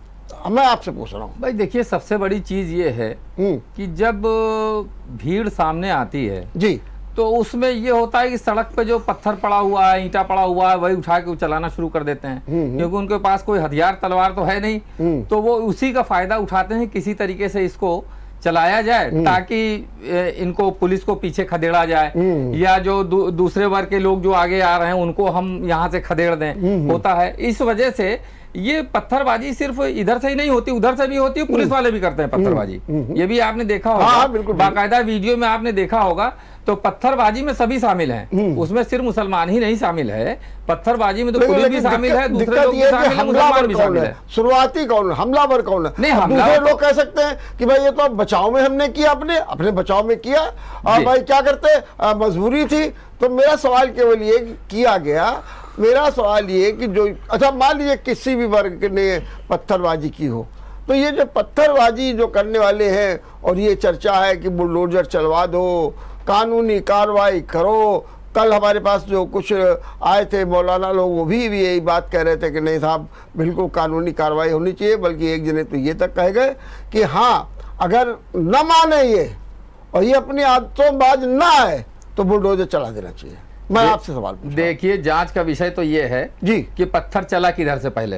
मैं आपसे पूछ रहा हूँ भाई। देखिए, सबसे बड़ी चीज ये है कि जब भीड़ सामने आती है जी, तो उसमें ये होता है कि सड़क पे जो पत्थर पड़ा हुआ है, ईंटा पड़ा हुआ है, वही उठा के चलाना शुरू कर देते हैं, क्योंकि उनके पास कोई हथियार तलवार तो है नहीं, तो वो उसी का फायदा उठाते हैं, किसी तरीके से इसको चलाया जाए ताकि इनको, पुलिस को पीछे खदेड़ा जाए, या जो दूसरे वर्ग के लोग जो आगे आ रहे हैं उनको हम यहाँ से खदेड़ दें, होता है। इस वजह से ये पत्थरबाजी सिर्फ इधर से ही नहीं होती, उधर से भी होती है, पुलिस वाले भी करते हैं पत्थरबाजी, ये भी आपने देखा होगा, बाकायदा वीडियो में आपने देखा होगा। तो पत्थरबाजी में सभी शामिल हैं, उसमें सिर्फ मुसलमान ही नहीं शामिल है। पत्थरबाजी में तो पुलिस भी शामिल है, दूसरे लोग भी शामिल है, मुसलमान भी शामिल है। शुरुआती कौन है? हमलावर कौन है? नहीं, दूसरे लोग कह सकते हैं कि भाई ये तो बचाव में हमने किया, अपने अपने बचाव में किया, और भाई क्या करते, मजबूरी थी। तो मेरा सवाल केवल ये किया गया, मेरा सवाल ये कि जो अच्छा मान लीजिए किसी भी वर्ग ने पत्थरबाजी की हो, तो ये जो पत्थरबाजी जो करने वाले हैं और ये चर्चा है कि बुलडोजर चलवा दो, कानूनी कार्रवाई करो, कल हमारे पास जो कुछ आए थे मौलाना लोग, वो भी यही बात कह रहे थे कि नहीं साहब बिल्कुल कानूनी कार्रवाई होनी चाहिए, बल्कि एक जने तो ये तक कह गए कि हाँ अगर न माने ये और ये अपनी आदतों बाज ना आए तो बुलडोजर चला देना चाहिए। मैं आपसे सवाल, देखिए जांच का विषय तो ये है जी कि पत्थर चला किधर से पहले,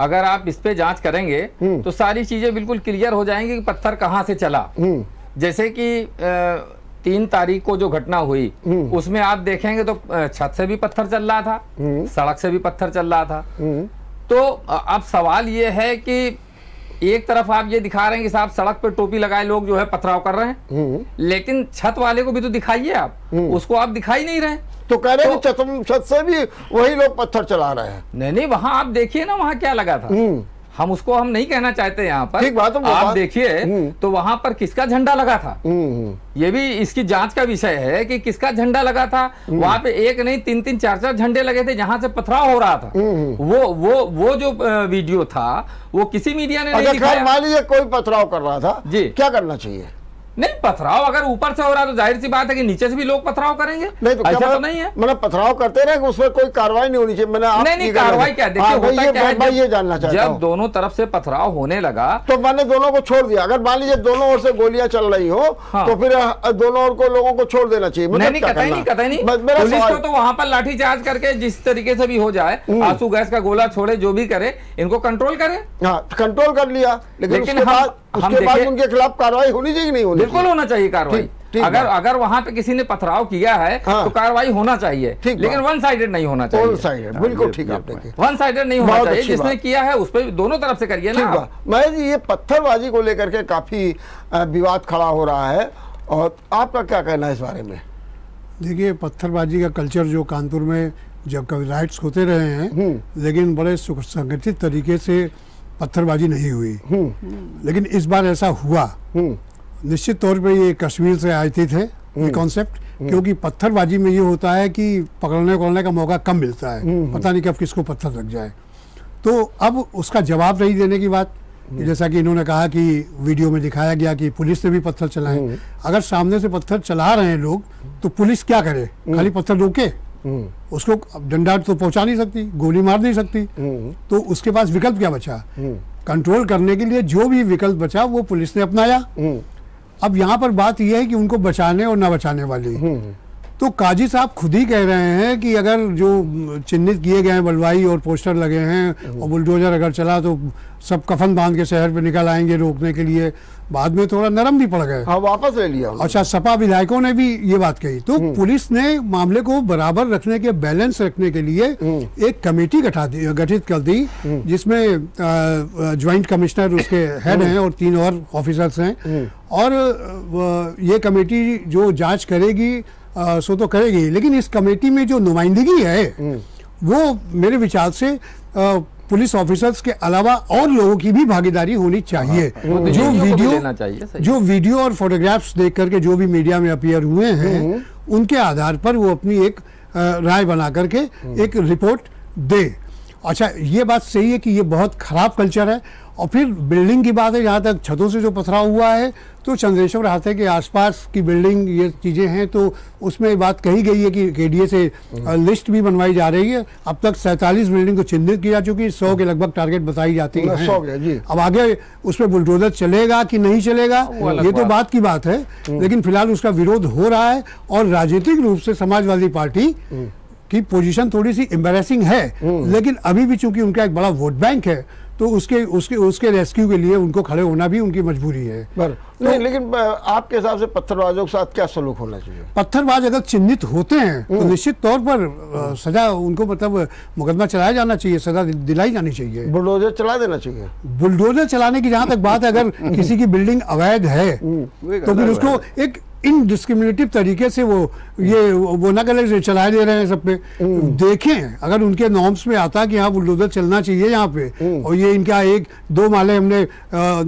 अगर आप इस पे जांच करेंगे तो सारी चीजें बिल्कुल क्लियर हो जाएंगी कि पत्थर कहाँ से चला। जैसे कि 3 तारीख को जो घटना हुई उसमें आप देखेंगे तो छत से भी पत्थर चल रहा था, सड़क से भी पत्थर चल रहा था। तो अब सवाल ये है कि एक तरफ आप ये दिखा रहे हैं कि साहब सड़क पर टोपी लगाए लोग जो है पथराव कर रहे हैं, लेकिन छत वाले को भी तो दिखाइए आप, उसको आप दिखाई नहीं रहे। तो कह रहे हैं कि छत से भी वही लोग पत्थर चला रहे हैं। नहीं, वहां आप देखिए ना वहां क्या लगा था, हम उसको हम नहीं कहना चाहते यहाँ पर। ठीक बात, आप देखिए तो वहां पर किसका झंडा लगा था, ये भी इसकी जांच का विषय है कि किसका झंडा लगा था। वहां पे एक नहीं 3-3, 4-4 झंडे लगे थे जहां से पथराव हो रहा था। वो जो वीडियो था वो किसी मीडिया ने नहीं दिखाया। मान लीजिए कोई पथराव कर रहा था जी, क्या करना चाहिए? नहीं, पथराव अगर ऊपर से हो रहा है तो जाहिर सी बात है कि नीचे से भी लोग पथराव करेंगे। नहीं तो ऐसा तो नहीं है, मतलब पथराव करते रहे, उसमें कोई कार्रवाई नहीं होनी चाहिए। मैंने नहीं कार्रवाई क्या, देखिए होता क्या है, ये जानना चाहता हूं। जब दोनों तरफ से पथराव होने लगा तो मैंने दोनों को छोड़ दिया। अगर मान लीजिए दोनों ओर से गोलियां चल रही हो तो फिर दोनों ओर को लोगों को छोड़ देना चाहिए? नहीं, कतई नहीं, कतई नहीं। पुलिस को तो वहां पर लाठीचार्ज करके जिस तरीके से भी हो जाए, आंसू गैस का गोला छोड़े, जो भी करे, इनको कंट्रोल करे। कंट्रोल कर लिया, लेकिन उसके बाद उनके खिलाफ कार्रवाई होनी चाहिए नहीं होनी? बिल्कुल होना चाहिए कार्रवाई। अगर वहां पे किसी ने पथराव किया है तो कार्रवाई होना चाहिए, लेकिन वन साइडेड नहीं होना चाहिए। वन साइडेड, बिल्कुल ठीक है, वन साइडेड नहीं होना चाहिए। जिसने किया है उस पर दोनों तरफ से करिए ना। मैं ये पत्थरबाजी को लेकर के काफी विवाद खड़ा हो रहा है, और आपका क्या कहना है इस बारे में? देखिए, पत्थरबाजी का कल्चर जो कानपुर में जब कभी राइट्स होते रहे हैं, लेकिन बड़े संगठित तरीके से पत्थरबाजी नहीं हुई, लेकिन इस बार ऐसा हुआ। निश्चित तौर पे ये कश्मीर से आए थे ये कॉन्सेप्ट, क्योंकि पत्थरबाजी में ये होता है कि पकड़ने का मौका कम मिलता है, पता नहीं कब किसको पत्थर लग जाए। तो अब उसका जवाब नहीं देने की बात, जैसा कि इन्होंने कहा कि वीडियो में दिखाया गया कि पुलिस ने भी पत्थर चलाए। अगर सामने से पत्थर चला रहे हैं लोग तो पुलिस क्या करे? खाली पत्थर रोके, उसको डंडा तो पहुंचा नहीं सकती, गोली मार नहीं सकती, तो उसके पास विकल्प क्या बचा? कंट्रोल करने के लिए जो भी विकल्प बचा वो पुलिस ने अपनाया। अब यहाँ पर बात यह है कि उनको बचाने और ना बचाने वाली। तो काजी साहब खुद ही कह रहे हैं कि अगर जो चिन्हित किए गए हैं बलवाई और पोस्टर लगे हैं और बुलडोजर अगर चला तो सब कफन बांध के शहर पे निकल आएंगे रोकने के लिए। बाद में थोड़ा नरम भी पड़ गए, हाँ वापस ले लिया। अच्छा, सपा विधायकों ने भी ये बात कही। तो पुलिस ने मामले को बराबर रखने के, बैलेंस रखने के लिए एक कमेटी गठित कर दी, जिसमें ज्वाइंट कमिश्नर उसके हेड हैं और 3 और ऑफिसर्स हैं, और ये कमेटी जो जाँच करेगी सो तो करेगी। लेकिन इस कमेटी में जो नुमाइंदगी है वो मेरे विचार से पुलिस ऑफिसर्स के अलावा और लोगों की भी भागीदारी होनी चाहिए। जो वीडियो और फोटोग्राफ्स देख करके जो भी मीडिया में अपीयर हुए हैं उनके आधार पर वो अपनी एक राय बना करके एक रिपोर्ट दे। अच्छा, ये बात सही है कि ये बहुत खराब कल्चर है। और फिर बिल्डिंग की बात है, जहाँ तक छतों से जो पथराव हुआ है तो चंद्रेश्वर हाथे के आसपास की बिल्डिंग, ये चीज़ें हैं, तो उसमें बात कही गई है कि केडीए से लिस्ट भी बनवाई जा रही है। अब तक 47 बिल्डिंग को चिन्हित की जा चुकी है, 100 के लगभग टारगेट बताई जाती है। अब आगे उसमें बुलडोजर चलेगा कि नहीं चलेगा ये तो बात की बात है, लेकिन फिलहाल उसका विरोध हो रहा है। और राजनीतिक रूप से समाजवादी पार्टी की पोजीशन थोड़ी सी एम्बैरेसिंग है, लेकिन अभी भी चूंकि उनका एक बड़ा वोट बैंक है तो उसके उसके उसके रेस्क्यू के लिए उनको खड़े होना भी उनकी मजबूरी है। नहीं, लेकिन आपके हिसाब से पत्थरबाजों के साथ क्या सलूक होना चाहिए? पत्थरबाज अगर चिन्हित होते हैं तो निश्चित तौर पर सजा, उनको मतलब मुकदमा चलाया जाना चाहिए, सजा दिलाई जानी चाहिए, बुलडोजर चला देना चाहिए। बुलडोजर चलाने की जहाँ तक बात है, अगर किसी की बिल्डिंग अवैध है तो फिर उसको एक इनडिस्क्रिमिनेटिव तरीके से वो ये वो ना करें चलाए दे रहे हैं सब पे। देखें अगर उनके नॉर्म्स में आता कि हाँ बुलडोजर चलना चाहिए यहाँ पे, और ये इनका एक दो माले हमने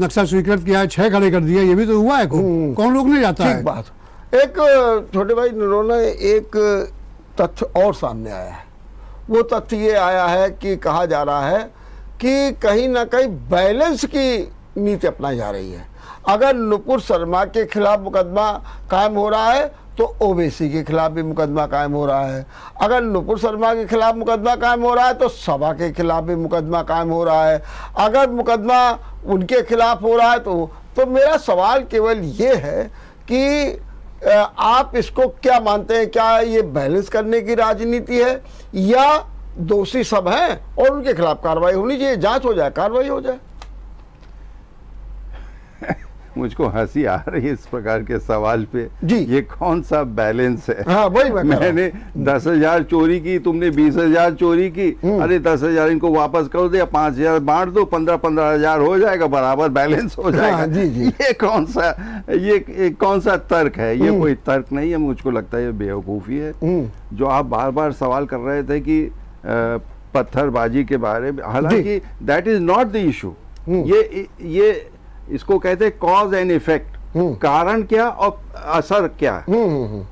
नक्शा स्वीकृत किया है, 6 खड़े कर दिया, ये भी तो हुआ है, कौन रोकने जाता है। बात एक छोटे भाई नरोना, एक तथ्य और सामने आया है, वो तथ्य ये आया है कि कहा जा रहा है कि कहीं ना कहीं बैलेंस की नीति अपनाई जा रही है। अगर नुपुर शर्मा के खिलाफ मुकदमा कायम हो रहा है तो ओबीसी के खिलाफ भी मुकदमा कायम हो रहा है, अगर नुपुर शर्मा के खिलाफ मुकदमा कायम हो रहा है तो सभा के खिलाफ भी मुकदमा कायम हो रहा है, अगर मुकदमा उनके खिलाफ हो रहा है तो मेरा सवाल केवल ये है कि आप इसको क्या मानते हैं, क्या ये बैलेंस करने की राजनीति है या दोषी सब हैं और उनके खिलाफ कार्रवाई होनी चाहिए, जांच हो जाए, कार्रवाई हो जाए। मुझको हंसी आ रही है इस प्रकार के सवाल पे जी। ये कौन सा बैलेंस है? हाँ, मैंने 10,000 चोरी की, तुमने 20,000 चोरी की, अरे 10,000 इनको वापस कर दे, 5,000 बांट दो, 15,000 हो जाएगा, बराबर बैलेंस हो जाएगा। हाँ, जी, जी। ये कौन सा तर्क है? ये कोई तर्क नहीं है, मुझको लगता है ये बेवकूफ़ी है। जो आप बार बार सवाल कर रहे थे कि पत्थरबाजी के बारे में, हालांकि that is not the issue, ये इसको कहते हैं कॉज एंड इफेक्ट, कारण क्या और असर क्या।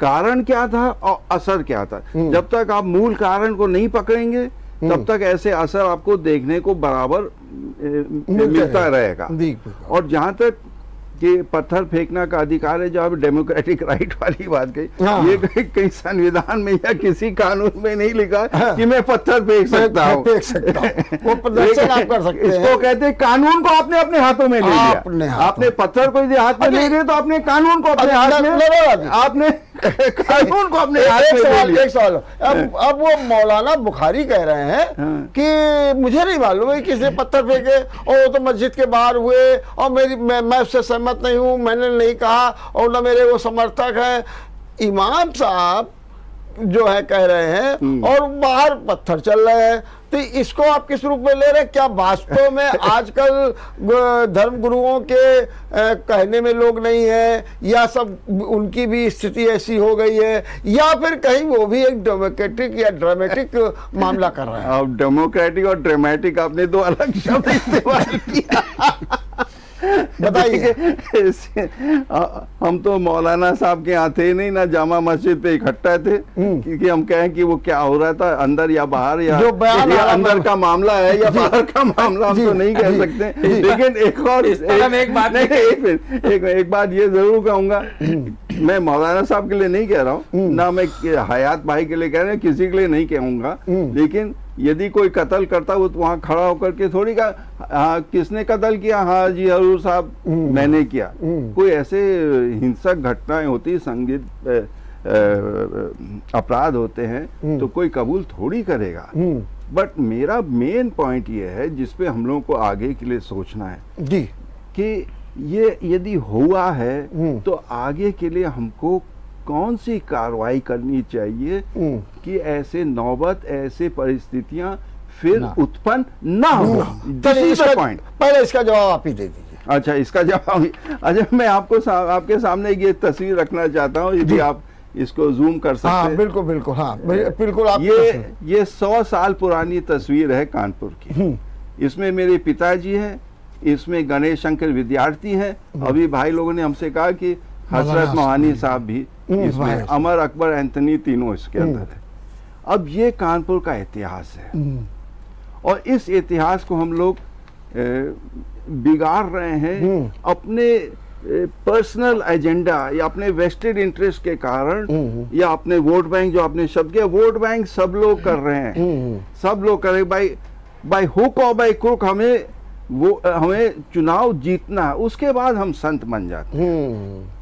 कारण क्या था और असर क्या था, जब तक आप मूल कारण को नहीं पकड़ेंगे तब तक ऐसे असर आपको देखने को बराबर मिलता रहेगा। और जहां तक कि पत्थर फेंकना का अधिकार है, जो आप डेमोक्रेटिक राइट वाली बात कही, ये कहीं संविधान में या किसी कानून में नहीं लिखा कि मैं पत्थर फेंक सकता हूँ। वो प्रदर्शन आप कर सकते हैं, इसको कहते हैं कानून को आपने अपने हाथों में ले लिया। आपने पत्थर को यदि हाथ में ले लिया तो आपने कानून को अपने हाथ में, आपने कानून को अपने हाथ में। एक सवाल, अब वो मौलाना बुखारी कह रहे हैं कि मुझे नहीं मालूम है किसने पत्थर फेंके और वो तो मस्जिद के बाहर हुए और मेरी मैं उससे मत नहीं हूं, मैंने नहीं कहा और ना मेरे वो समर्थक हैं। इमाम साहब जो है कह रहे हैं और बाहर पत्थर चल रहे हैं, तो इसको आप किस रूप में ले रहे हैं? क्या वास्तव में आजकल धर्म गुरुओं के कहने में लोग नहीं है, या सब उनकी भी स्थिति ऐसी हो गई है, या फिर कहीं वो भी एक डेमोक्रेटिक या ड्रामेटिक मामला कर रहे हैं? अब डेमोक्रेटिक और ड्रामेटिक आपने दो अलग शब्द इस्तेमाल किया। बताइए, हम तो मौलाना साहब के यहाँ थे नहीं ना, जामा मस्जिद पे इकट्ठा थे क्योंकि हम कहें कि वो क्या हो रहा था अंदर या बाहर, या अंदर का मामला है या बाहर का मामला, हम तो नहीं कह सकते। लेकिन एक बात ये जरूर कहूंगा, मैं मौलाना साहब के लिए नहीं कह रहा हूँ, ना मैं हयात भाई के लिए कह रहा हूँ, किसी के लिए नहीं कहूँगा, लेकिन यदि कोई कत्ल करता वो तो वहाँ खड़ा होकर के थोड़ी का, हाँ किसने कत्ल किया, हाँ जी हजूर साहब मैंने किया। कोई ऐसे हिंसक घटनाएं होती, संगीत अपराध होते हैं, तो कोई कबूल थोड़ी करेगा। बट मेरा मेन पॉइंट ये है जिसपे हम लोगों को आगे के लिए सोचना है जी, कि ये यदि हुआ है तो आगे के लिए हमको कौन सी कार्रवाई करनी चाहिए कि ऐसे नौबत, ऐसे परिस्थितियां फिर उत्पन्न ना हो। पहले इसका जवाब आप ही दे दीजिए। अच्छा, इसका जवाब, अच्छा मैं आपको आपके सामने ये तस्वीर रखना चाहता हूँ, यदि आप इसको जूम कर सकते हैं। हाँ, बिल्कुल बिल्कुल, हाँ बिल्कुल। आप ये 100 साल पुरानी तस्वीर है कानपुर की। इसमें मेरे पिताजी हैं, इसमें गणेश शंकर विद्यार्थी हैं, अभी भाई लोगों ने हमसे कहा कि हसरत मोहानी साहब भी इसमें, अमर अकबर एंथनी, तीनों इसके अंदर है। अब ये कानपुर का इतिहास है और इस इतिहास को हम लोग बिगाड़ रहे हैं अपने पर्सनल एजेंडा या अपने वेस्टेड इंटरेस्ट के कारण, या अपने वोट बैंक, जो आपने शब्द किया वोट बैंक, सब लोग कर रहे हैं, सब लोग कर रहे हैं। बाय हुक और बाय क्रुक हमें चुनाव जीतना है, उसके बाद हम संत बन जाते हैं।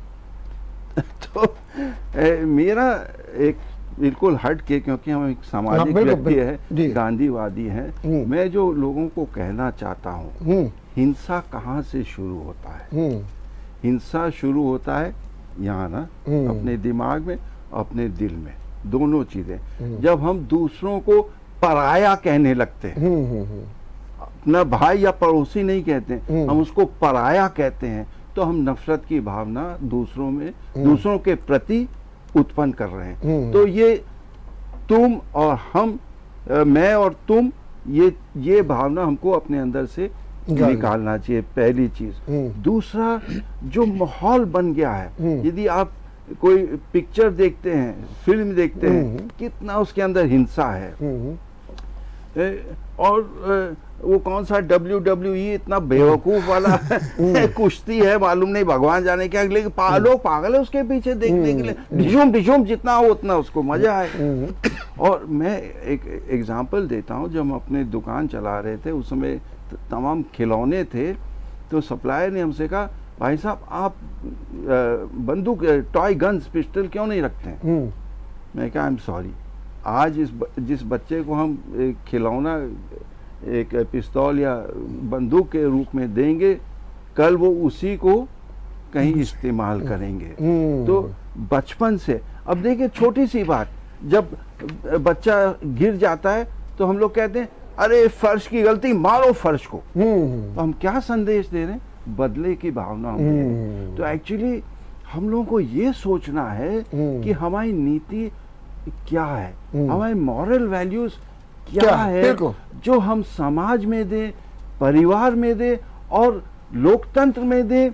तो मेरा एक बिल्कुल हट के, क्योंकि हम एक सामाजिक व्यक्ति है, गांधीवादी है, मैं जो लोगों को कहना चाहता हूँ, हिंसा कहाँ से शुरू होता है? हिंसा शुरू होता है यहाँ ना, अपने दिमाग में, अपने दिल में, दोनों चीजें। जब हम दूसरों को पराया कहने लगते हैं, अपना भाई या पड़ोसी नहीं कहते, हम उसको पराया कहते हैं, तो हम नफरत की भावना दूसरों में, दूसरों के प्रति उत्पन्न कर रहे हैं। तो ये तुम और हम, मैं और तुम, ये भावना हमको अपने अंदर से निकालना चाहिए, पहली चीज। दूसरा, जो माहौल बन गया है, यदि आप कोई पिक्चर देखते हैं, फिल्म देखते हैं, कितना उसके अंदर हिंसा है, और वो कौन सा WWE इतना बेवकूफ वाला कुश्ती है, मालूम नहीं भगवान जाने क्या, लेकिन लोग पागल है उसके पीछे देखने के लिए, ढिझुम जितना हो उतना उसको मजा है। और मैं एक एग्जांपल देता हूँ, जब हम अपने दुकान चला रहे थे उस समय तमाम खिलौने थे, तो सप्लायर ने हमसे कहा, भाई साहब आप बंदूक, टॉय गन्स, पिस्टल क्यों नहीं रखते हैं? मैं कहा, आई एम सॉरी, आज जिस बच्चे को हम खिलौना, एक पिस्तौल या बंदूक के रूप में देंगे, कल वो उसी को कहीं इस्तेमाल करेंगे। तो बचपन से, अब देखिए छोटी सी बात, जब बच्चा गिर जाता है तो हम लोग कहते हैं, अरे फर्श की गलती, मारो फर्श को। तो हम क्या संदेश दे रहे हैं? बदले की भावना होगी। तो एक्चुअली हम लोगों को ये सोचना है कि हमारी नीति क्या है, हमारे मॉरल वैल्यूज क्या है, जो हम समाज में दे, परिवार में दे और लोकतंत्र में दे,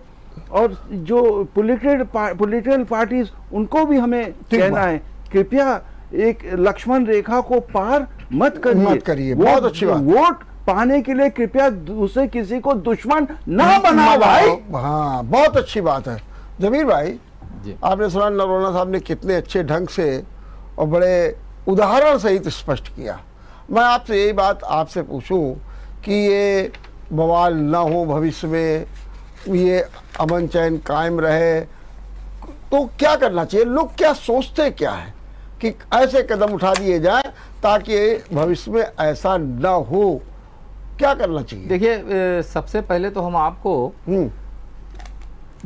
और जो पॉलिटिकल पार्टीज उनको भी हमें कहना है, कृपया एक लक्ष्मण रेखा को पार मत करिए। बहुत अच्छी बात, वोट पाने के लिए कृपया दूसरे किसी को दुश्मन ना बनाओ भाई। हाँ, बहुत अच्छी बात है जमीर भाई जी। आपने सुना नरोना साहब ने कितने अच्छे ढंग से और बड़े उदाहरण सहित स्पष्ट किया। मैं आपसे यही बात आपसे पूछूं कि ये बवाल ना हो भविष्य में, ये अमन चैन कायम रहे, तो क्या करना चाहिए? लोग क्या सोचते क्या है कि ऐसे कदम उठा दिए जाए ताकि भविष्य में ऐसा ना हो, क्या करना चाहिए? देखिए, सबसे पहले तो हम आपको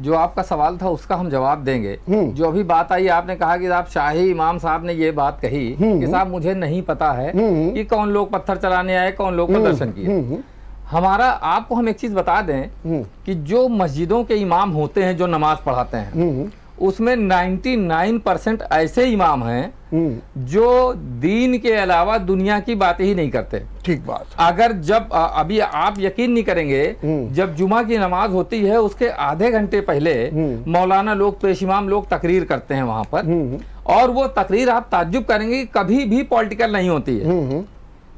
जो आपका सवाल था उसका हम जवाब देंगे। जो अभी बात आई, आपने कहा कि आप शाही इमाम साहब ने ये बात कही कि साहब मुझे नहीं पता है कि कौन लोग पत्थर चलाने आए, कौन लोग प्रदर्शन किए। हमारा, आपको हम एक चीज बता दें कि जो मस्जिदों के इमाम होते हैं, जो नमाज पढ़ाते हैं, उसमें 99% ऐसे इमाम हैं जो दीन के अलावा दुनिया की बातें ही नहीं करते। ठीक बात। अगर जब अभी आप यकीन नहीं करेंगे, जब जुमा की नमाज होती है उसके आधे घंटे पहले मौलाना लोग, पेश इमाम लोग तकरीर करते हैं वहां पर, और वो तकरीर आप ताज्जुब करेंगे कभी भी पॉलिटिकल नहीं होती है,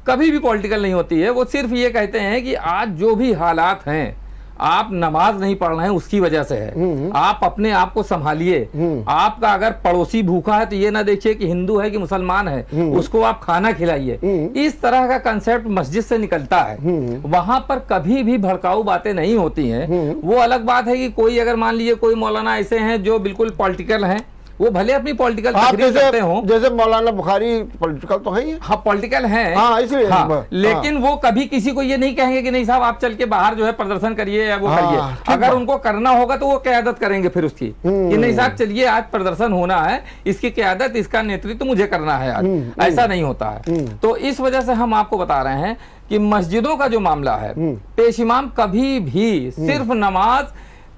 कभी भी पॉलिटिकल नहीं होती है। वो सिर्फ ये कहते हैं कि आज जो भी हालात हैं, आप नमाज नहीं पढ़ रहे हैं उसकी वजह से है, आप अपने आप को संभालिए। आपका अगर पड़ोसी भूखा है तो ये ना देखिए कि हिंदू है कि मुसलमान है, उसको आप खाना खिलाइए। इस तरह का कंसेप्ट मस्जिद से निकलता है। वहां पर कभी भी भड़काऊ बातें नहीं होती हैं। वो अलग बात है कि कोई, अगर मान लीजिए कोई मौलाना ऐसे हैं जो बिल्कुल पॉलिटिकल हैं, वो भले अपनी पॉलिटिकल तकरीर करते हों, जैसे मौलाना बुखारी पॉलिटिकल तो है, हाँ पॉलिटिकल हैं, हाँ इसलिए, हाँ, लेकिन वो कभी किसी को ये नहीं कहेंगे कि नहीं साहब आप चल के बाहर जो है प्रदर्शन करिए या वो करिए। अगर उनको करना होगा तो वो क़यादत करेंगे फिर उसकी, कि नहीं साहब चलिए आज प्रदर्शन होना है, इसकी क़यादत, इसका नेतृत्व तो मुझे करना है आज। ऐसा नहीं होता है। तो इस वजह से हम आपको बता रहे हैं कि मस्जिदों का जो मामला है, पेश इमाम कभी भी सिर्फ नमाज,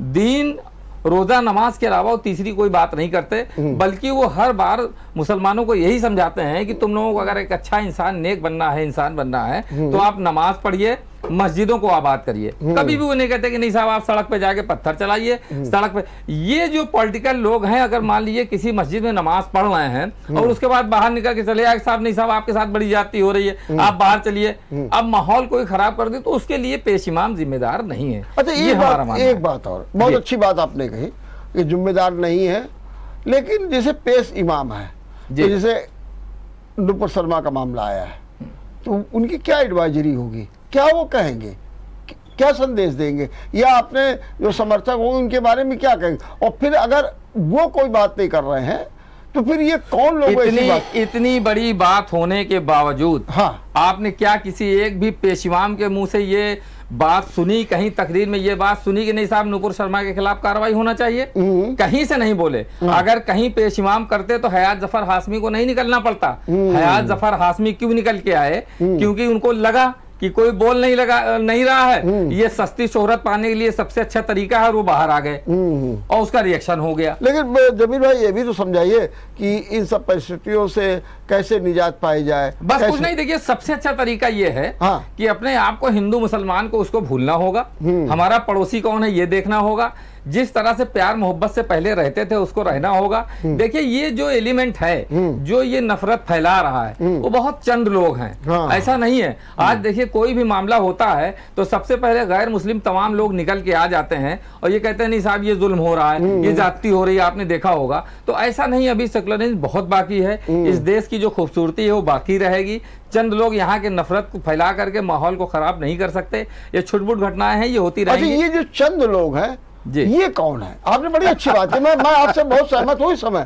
दीन, रोजा, नमाज के अलावा वो तीसरी कोई बात नहीं करते, बल्कि वो हर बार मुसलमानों को यही समझाते हैं कि तुम लोगों को अगर एक अच्छा इंसान, नेक बनना है, इंसान बनना है, तो आप नमाज पढ़िए, मस्जिदों को आबाद करिए। कभी भी वो नहीं कहते कि नहीं साहब आप सड़क पे जाके पत्थर चलाइए सड़क पे। ये जो पॉलिटिकल लोग हैं, अगर मान लीजिए किसी मस्जिद में नमाज पढ़ रहे हैं और उसके बाद बाहर निकल के चले आए, साहब नहीं साहब आपके साथ बड़ी ज्यादती हो रही है, आप बाहर चलिए, अब माहौल कोई खराब कर दे तो उसके लिए पेश इमाम जिम्मेदार नहीं है। अच्छा, एक बात और बहुत अच्छी बात आपने कही कि जिम्मेदार नहीं है, लेकिन जैसे पेश इमाम है, जैसे नुपुर शर्मा का मामला आया है, तो उनकी क्या एडवाइजरी होगी, क्या वो कहेंगे, क्या संदेश देंगे, या अपने जो समर्थक हों उनके बारे में क्या कहेंगे? और फिर अगर वो कोई बात नहीं कर रहे हैं तो फिर ये कौन लोग, इतनी बड़ी बात होने के बावजूद, हाँ, आपने क्या किसी एक भी पेशिमाम के मुंह से ये बात सुनी, कहीं तकरीर में ये बात सुनी कि नहीं साहब नूपुर शर्मा के खिलाफ कार्रवाई होना चाहिए? कहीं से नहीं बोले। अगर कहीं पेश इमाम करते तो हयात जफर हाशमी को नहीं निकलना पड़ता। हयात जफर हाशमी क्यों निकल के आए? क्योंकि उनको लगा कि कोई बोल नहीं रहा है, ये सस्ती शोहरत पाने के लिए सबसे अच्छा तरीका है, और वो बाहर आ गए और उसका रिएक्शन हो गया। लेकिन जमील भाई ये भी तो समझाइए कि इन सब परिस्थितियों से कैसे निजात पाई जाए। बस कुछ नहीं, देखिए सबसे अच्छा तरीका ये है कि अपने आप को हिंदू मुसलमान को उसको भूलना होगा, हमारा पड़ोसी कौन है ये देखना होगा, जिस तरह से प्यार मोहब्बत से पहले रहते थे उसको रहना होगा। देखिए ये जो एलिमेंट है जो ये नफरत फैला रहा है वो बहुत चंद लोग हैं, ऐसा नहीं है। आज देखिए कोई भी मामला होता है तो सबसे पहले गैर मुस्लिम तमाम लोग निकल के आ जाते हैं और ये कहते हैं नहीं साहब ये जुल्म हो रहा है, ये जाति हो रही है, आपने देखा होगा। तो ऐसा नहीं, अभी सेकुलरिज्म बहुत बाकी है, इस देश की जो खूबसूरती है वो बाकी रहेगी। चंद लोग यहाँ के नफरत को फैला करके माहौल को खराब नहीं कर सकते। ये छुटपुट घटनाएं हैं, ये होती रहेंगी। ये जो चंद लोग हैं ये कौन है? आपने बड़ी अच्छी बात है, मैं आपसे बहुत सहमत हूँ। इस समय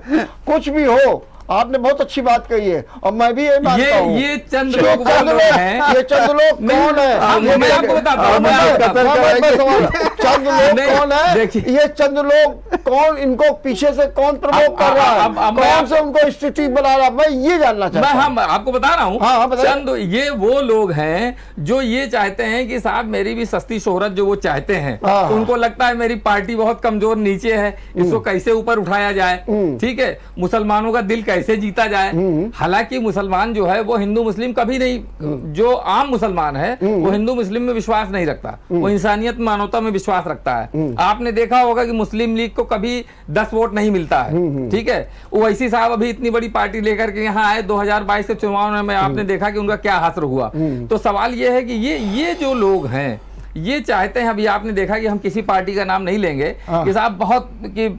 कुछ भी हो आपने बहुत अच्छी बात कही है और मैं भी ये मानता हूं। ये चंद लोग हैं, ये चंद लोग कौन है? मैं आपको बताता हूं चंद लोग कौन है, ये चंद लोग कौन, इनको पीछे से कौन प्रमोट कर रहा है, कौन से उनको स्थिति बना रहा है, मैं ये जानना चाहता हूं। मैं आपको बता रहा हूँ चंद ये वो लोग हैं जो ये चाहते हैं कि साहब मेरी भी सस्ती शोहरत जो वो चाहते हैं, उनको लगता है मेरी पार्टी बहुत कमजोर नीचे है, इसको कैसे ऊपर उठाया जाए, ठीक है, मुसलमानों का दिल कैसे जीता जाए। हालांकि मुसलमान जो है वो हिंदू मुस्लिम कभी नहीं, जो आम मुसलमान है वो हिंदू मुस्लिम में विश्वास नहीं रखता, वो इंसानियत मानवता में विश्वास रखता है। आपने देखा होगा कि मुस्लिम लीग को कभी 10 वोट नहीं मिलता है, ठीक है। वैसी साहब अभी इतनी बड़ी पार्टी लेकर के यहाँ आए, 2022 के चुनाव में आपने देखा कि उनका क्या हासिल हुआ। तो सवाल यह है कि ये जो लोग हैं ये चाहते हैं, अभी आपने देखा कि हम किसी पार्टी का नाम नहीं लेंगे कि साहब बहुत कि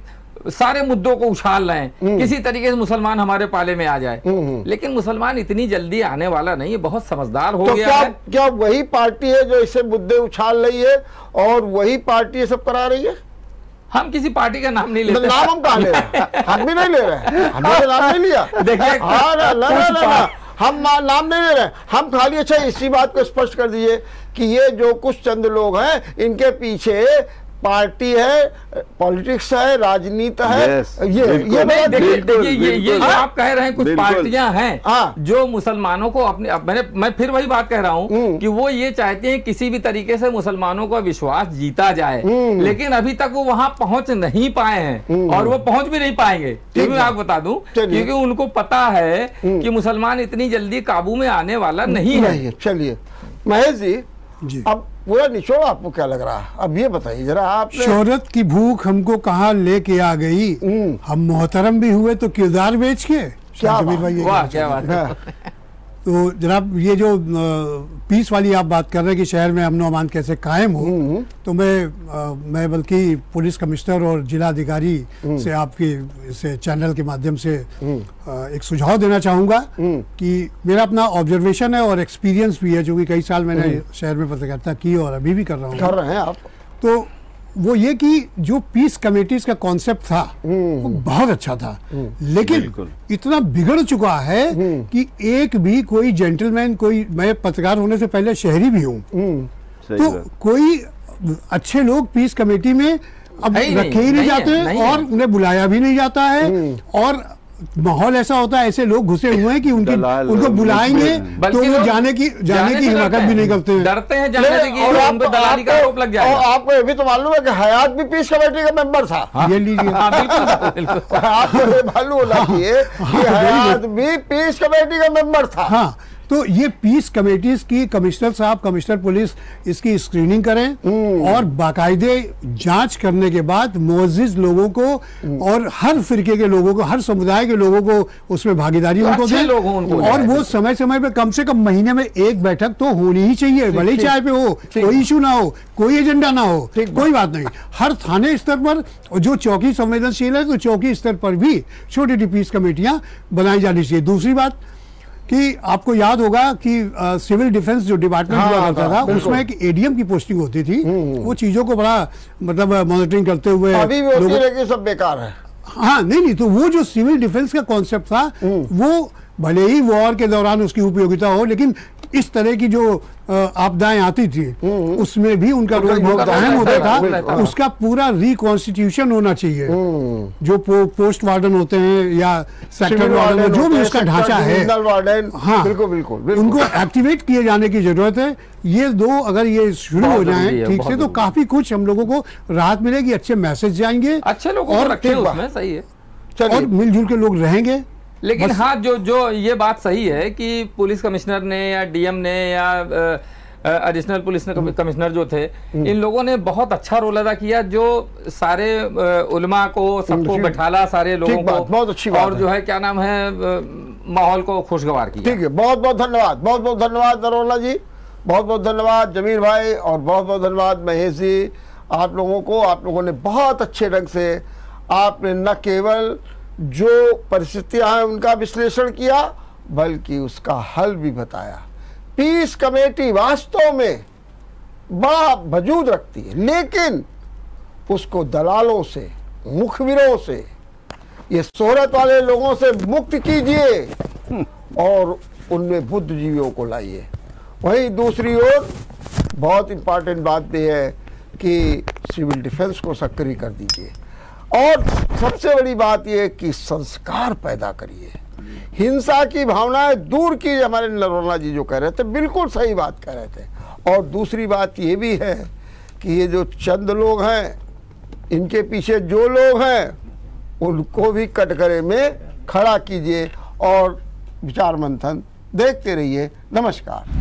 सारे मुद्दों को उछाल रहे हैं, किसी तरीके से मुसलमान हमारे पाले में आ जाए। लेकिन मुसलमान इतनी जल्दी आने वाला नहीं है, बहुत समझदार हो गया है। क्या वही पार्टी है जो इससे मुद्दे उछाल रही है और वही पार्टी ये सब करा रही है? हम किसी पार्टी का नाम नहीं लेते, नाम हम कहाँ ले रहे हैं, हम भी नहीं ले रहे, हमने नाम नहीं लिया। देखिए हम नाम नहीं ले रहे, हम खाली अच्छा इसी बात को स्पष्ट कर दीजिए कि ये जो कुछ चंद लोग हैं इनके पीछे पार्टी है, पॉलिटिक्स है, राजनीति है। ये नहीं, देखिए आप कह रहे हैं कुछ पार्टियां हैं जो मुसलमानों को अपने, मैं फिर वही बात कह रहा हूं कि वो ये चाहते हैं किसी भी तरीके से मुसलमानों का विश्वास जीता जाए, लेकिन अभी तक वो वहां पहुंच नहीं पाए हैं और वो पहुंच भी नहीं पाएंगे। मैं आप बता दूं क्योंकि उनको पता है कि मुसलमान इतनी जल्दी काबू में आने वाला नहीं है। चलिए महेश जी, अब पूरा निचोड़ आपको क्या लग रहा है, अब ये बताइए जरा। आप शोहरत की भूख हमको कहाँ लेके आ गई, हम मोहतरम भी हुए तो किरदार बेच के। क्या वाह क्या बात है। तो जनाब ये जो पीस वाली आप बात कर रहे हैं कि शहर में अमन अमान कैसे कायम हो, तो मैं बल्कि पुलिस कमिश्नर और जिलाधिकारी से आपके से चैनल के माध्यम से एक सुझाव देना चाहूँगा कि मेरा अपना ऑब्जर्वेशन है और एक्सपीरियंस भी है, जो कि कई साल मैंने शहर में पत्रकारिता की और अभी भी कर रहा हूँ। कर रहे हैं आप। तो वो ये कि जो पीस कमेटीज का कॉन्सेप्ट था वो बहुत अच्छा था, लेकिन इतना बिगड़ चुका है कि एक भी कोई जेंटलमैन, कोई, मैं पत्रकार होने से पहले शहरी भी हूँ, तो कोई अच्छे लोग पीस कमेटी में अब रखे ही नहीं जाते और उन्हें बुलाया भी नहीं जाता है, और माहौल ऐसा होता है, ऐसे लोग घुसे हुए हैं कि उनकी उनको बुलाएंगे तो वो जाने की हिमाकत भी नहीं करते हैं, डरते हैं जाने से कि उन पर दलाली का आरोप लग जाएगा। और आपको ये भी तो मालूम है कि हयात भी पीस कमेटी का मेंबर था। ये लीजिए आपको ये मालूम है कि हयात भी पीस कमेटी का मेंबर था। तो ये पीस कमेटीज की कमिश्नर साहब, कमिश्नर पुलिस, इसकी स्क्रीनिंग करें और बाकायदे जांच करने के बाद मुअज्जिज़ लोगों को और हर फिरके के लोगों को, हर समुदाय के लोगों को उसमें भागीदारी उनको दें, और वो समय समय पे कम से कम महीने में एक बैठक तो होनी ही चाहिए, भले ही चाय पे हो, कोई इशू ना हो, कोई एजेंडा ना हो, कोई बात नहीं। हर थाने स्तर पर, जो चौकी संवेदनशील है तो चौकी स्तर पर भी छोटी छोटी पीस कमेटियाँ बनाई जानी चाहिए। दूसरी बात कि आपको याद होगा कि सिविल डिफेंस जो डिपार्टमेंट हुआ करता था उसमें एक एडीएम की पोस्टिंग होती थी, वो चीजों को बड़ा मतलब मॉनिटरिंग करते हुए, अभी भी होती है कि सब बेकार है। हाँ नहीं, तो वो जो सिविल डिफेंस का कॉन्सेप्ट था वो भले ही वॉर के दौरान उसकी उपयोगिता हो, लेकिन इस तरह की जो आपदाएं आती थी उसमें भी उनका रोल बहुत अहम होता था। उसका पूरा रिकॉन्स्टिट्यूशन होना चाहिए, जो पोस्ट वार्डन होते हैं या सेक्टर वार्डन, जो भी उसका ढांचा है, हाँ बिल्कुल बिल्कुल, उनको एक्टिवेट किए जाने की जरूरत है। ये दो अगर ये शुरू हो जाएं ठीक से तो काफी कुछ हम लोगों को राहत मिलेगी, अच्छे मैसेज जाएंगे, अच्छे लोग और सही है और मिलजुल के लोग रहेंगे। लेकिन हाँ, जो ये बात सही है कि पुलिस कमिश्नर ने या डीएम ने या एडिशनल पुलिस कमिश्नर जो थे, इन लोगों ने बहुत अच्छा रोल अदा किया, जो सारे उलमा को सबको बैठाला, सारे लोगों को बहुत अच्छी बात और जो है क्या नाम है माहौल को खुशगवार किया। ठीक है, बहुत बहुत धन्यवाद, बहुत बहुत धन्यवाद नरोला जी, बहुत बहुत धन्यवाद जमील भाई और बहुत बहुत धन्यवाद महेश जी। आप लोगों को, आप लोगों ने बहुत अच्छे ढंग से आपने न केवल जो परिस्थितियाँ हैं उनका विश्लेषण किया बल्कि उसका हल भी बताया। पीस कमेटी वास्तव में बड़ा वजूद रखती है, लेकिन उसको दलालों से, मुखबिरों से, ये शोहरत वाले लोगों से मुक्त कीजिए और उनमें बुद्धिजीवियों को लाइए। वहीं दूसरी ओर बहुत इम्पॉर्टेंट बात यह है कि सिविल डिफेंस को सक्रिय कर दीजिए और सबसे बड़ी बात यह कि संस्कार पैदा करिए, हिंसा की भावनाएं दूर की। हमारे नरोला जी जो कह रहे थे बिल्कुल सही बात कह रहे थे। और दूसरी बात ये भी है कि ये जो चंद लोग हैं, इनके पीछे जो लोग हैं उनको भी कटघरे में खड़ा कीजिए और विचार मंथन देखते रहिए। नमस्कार।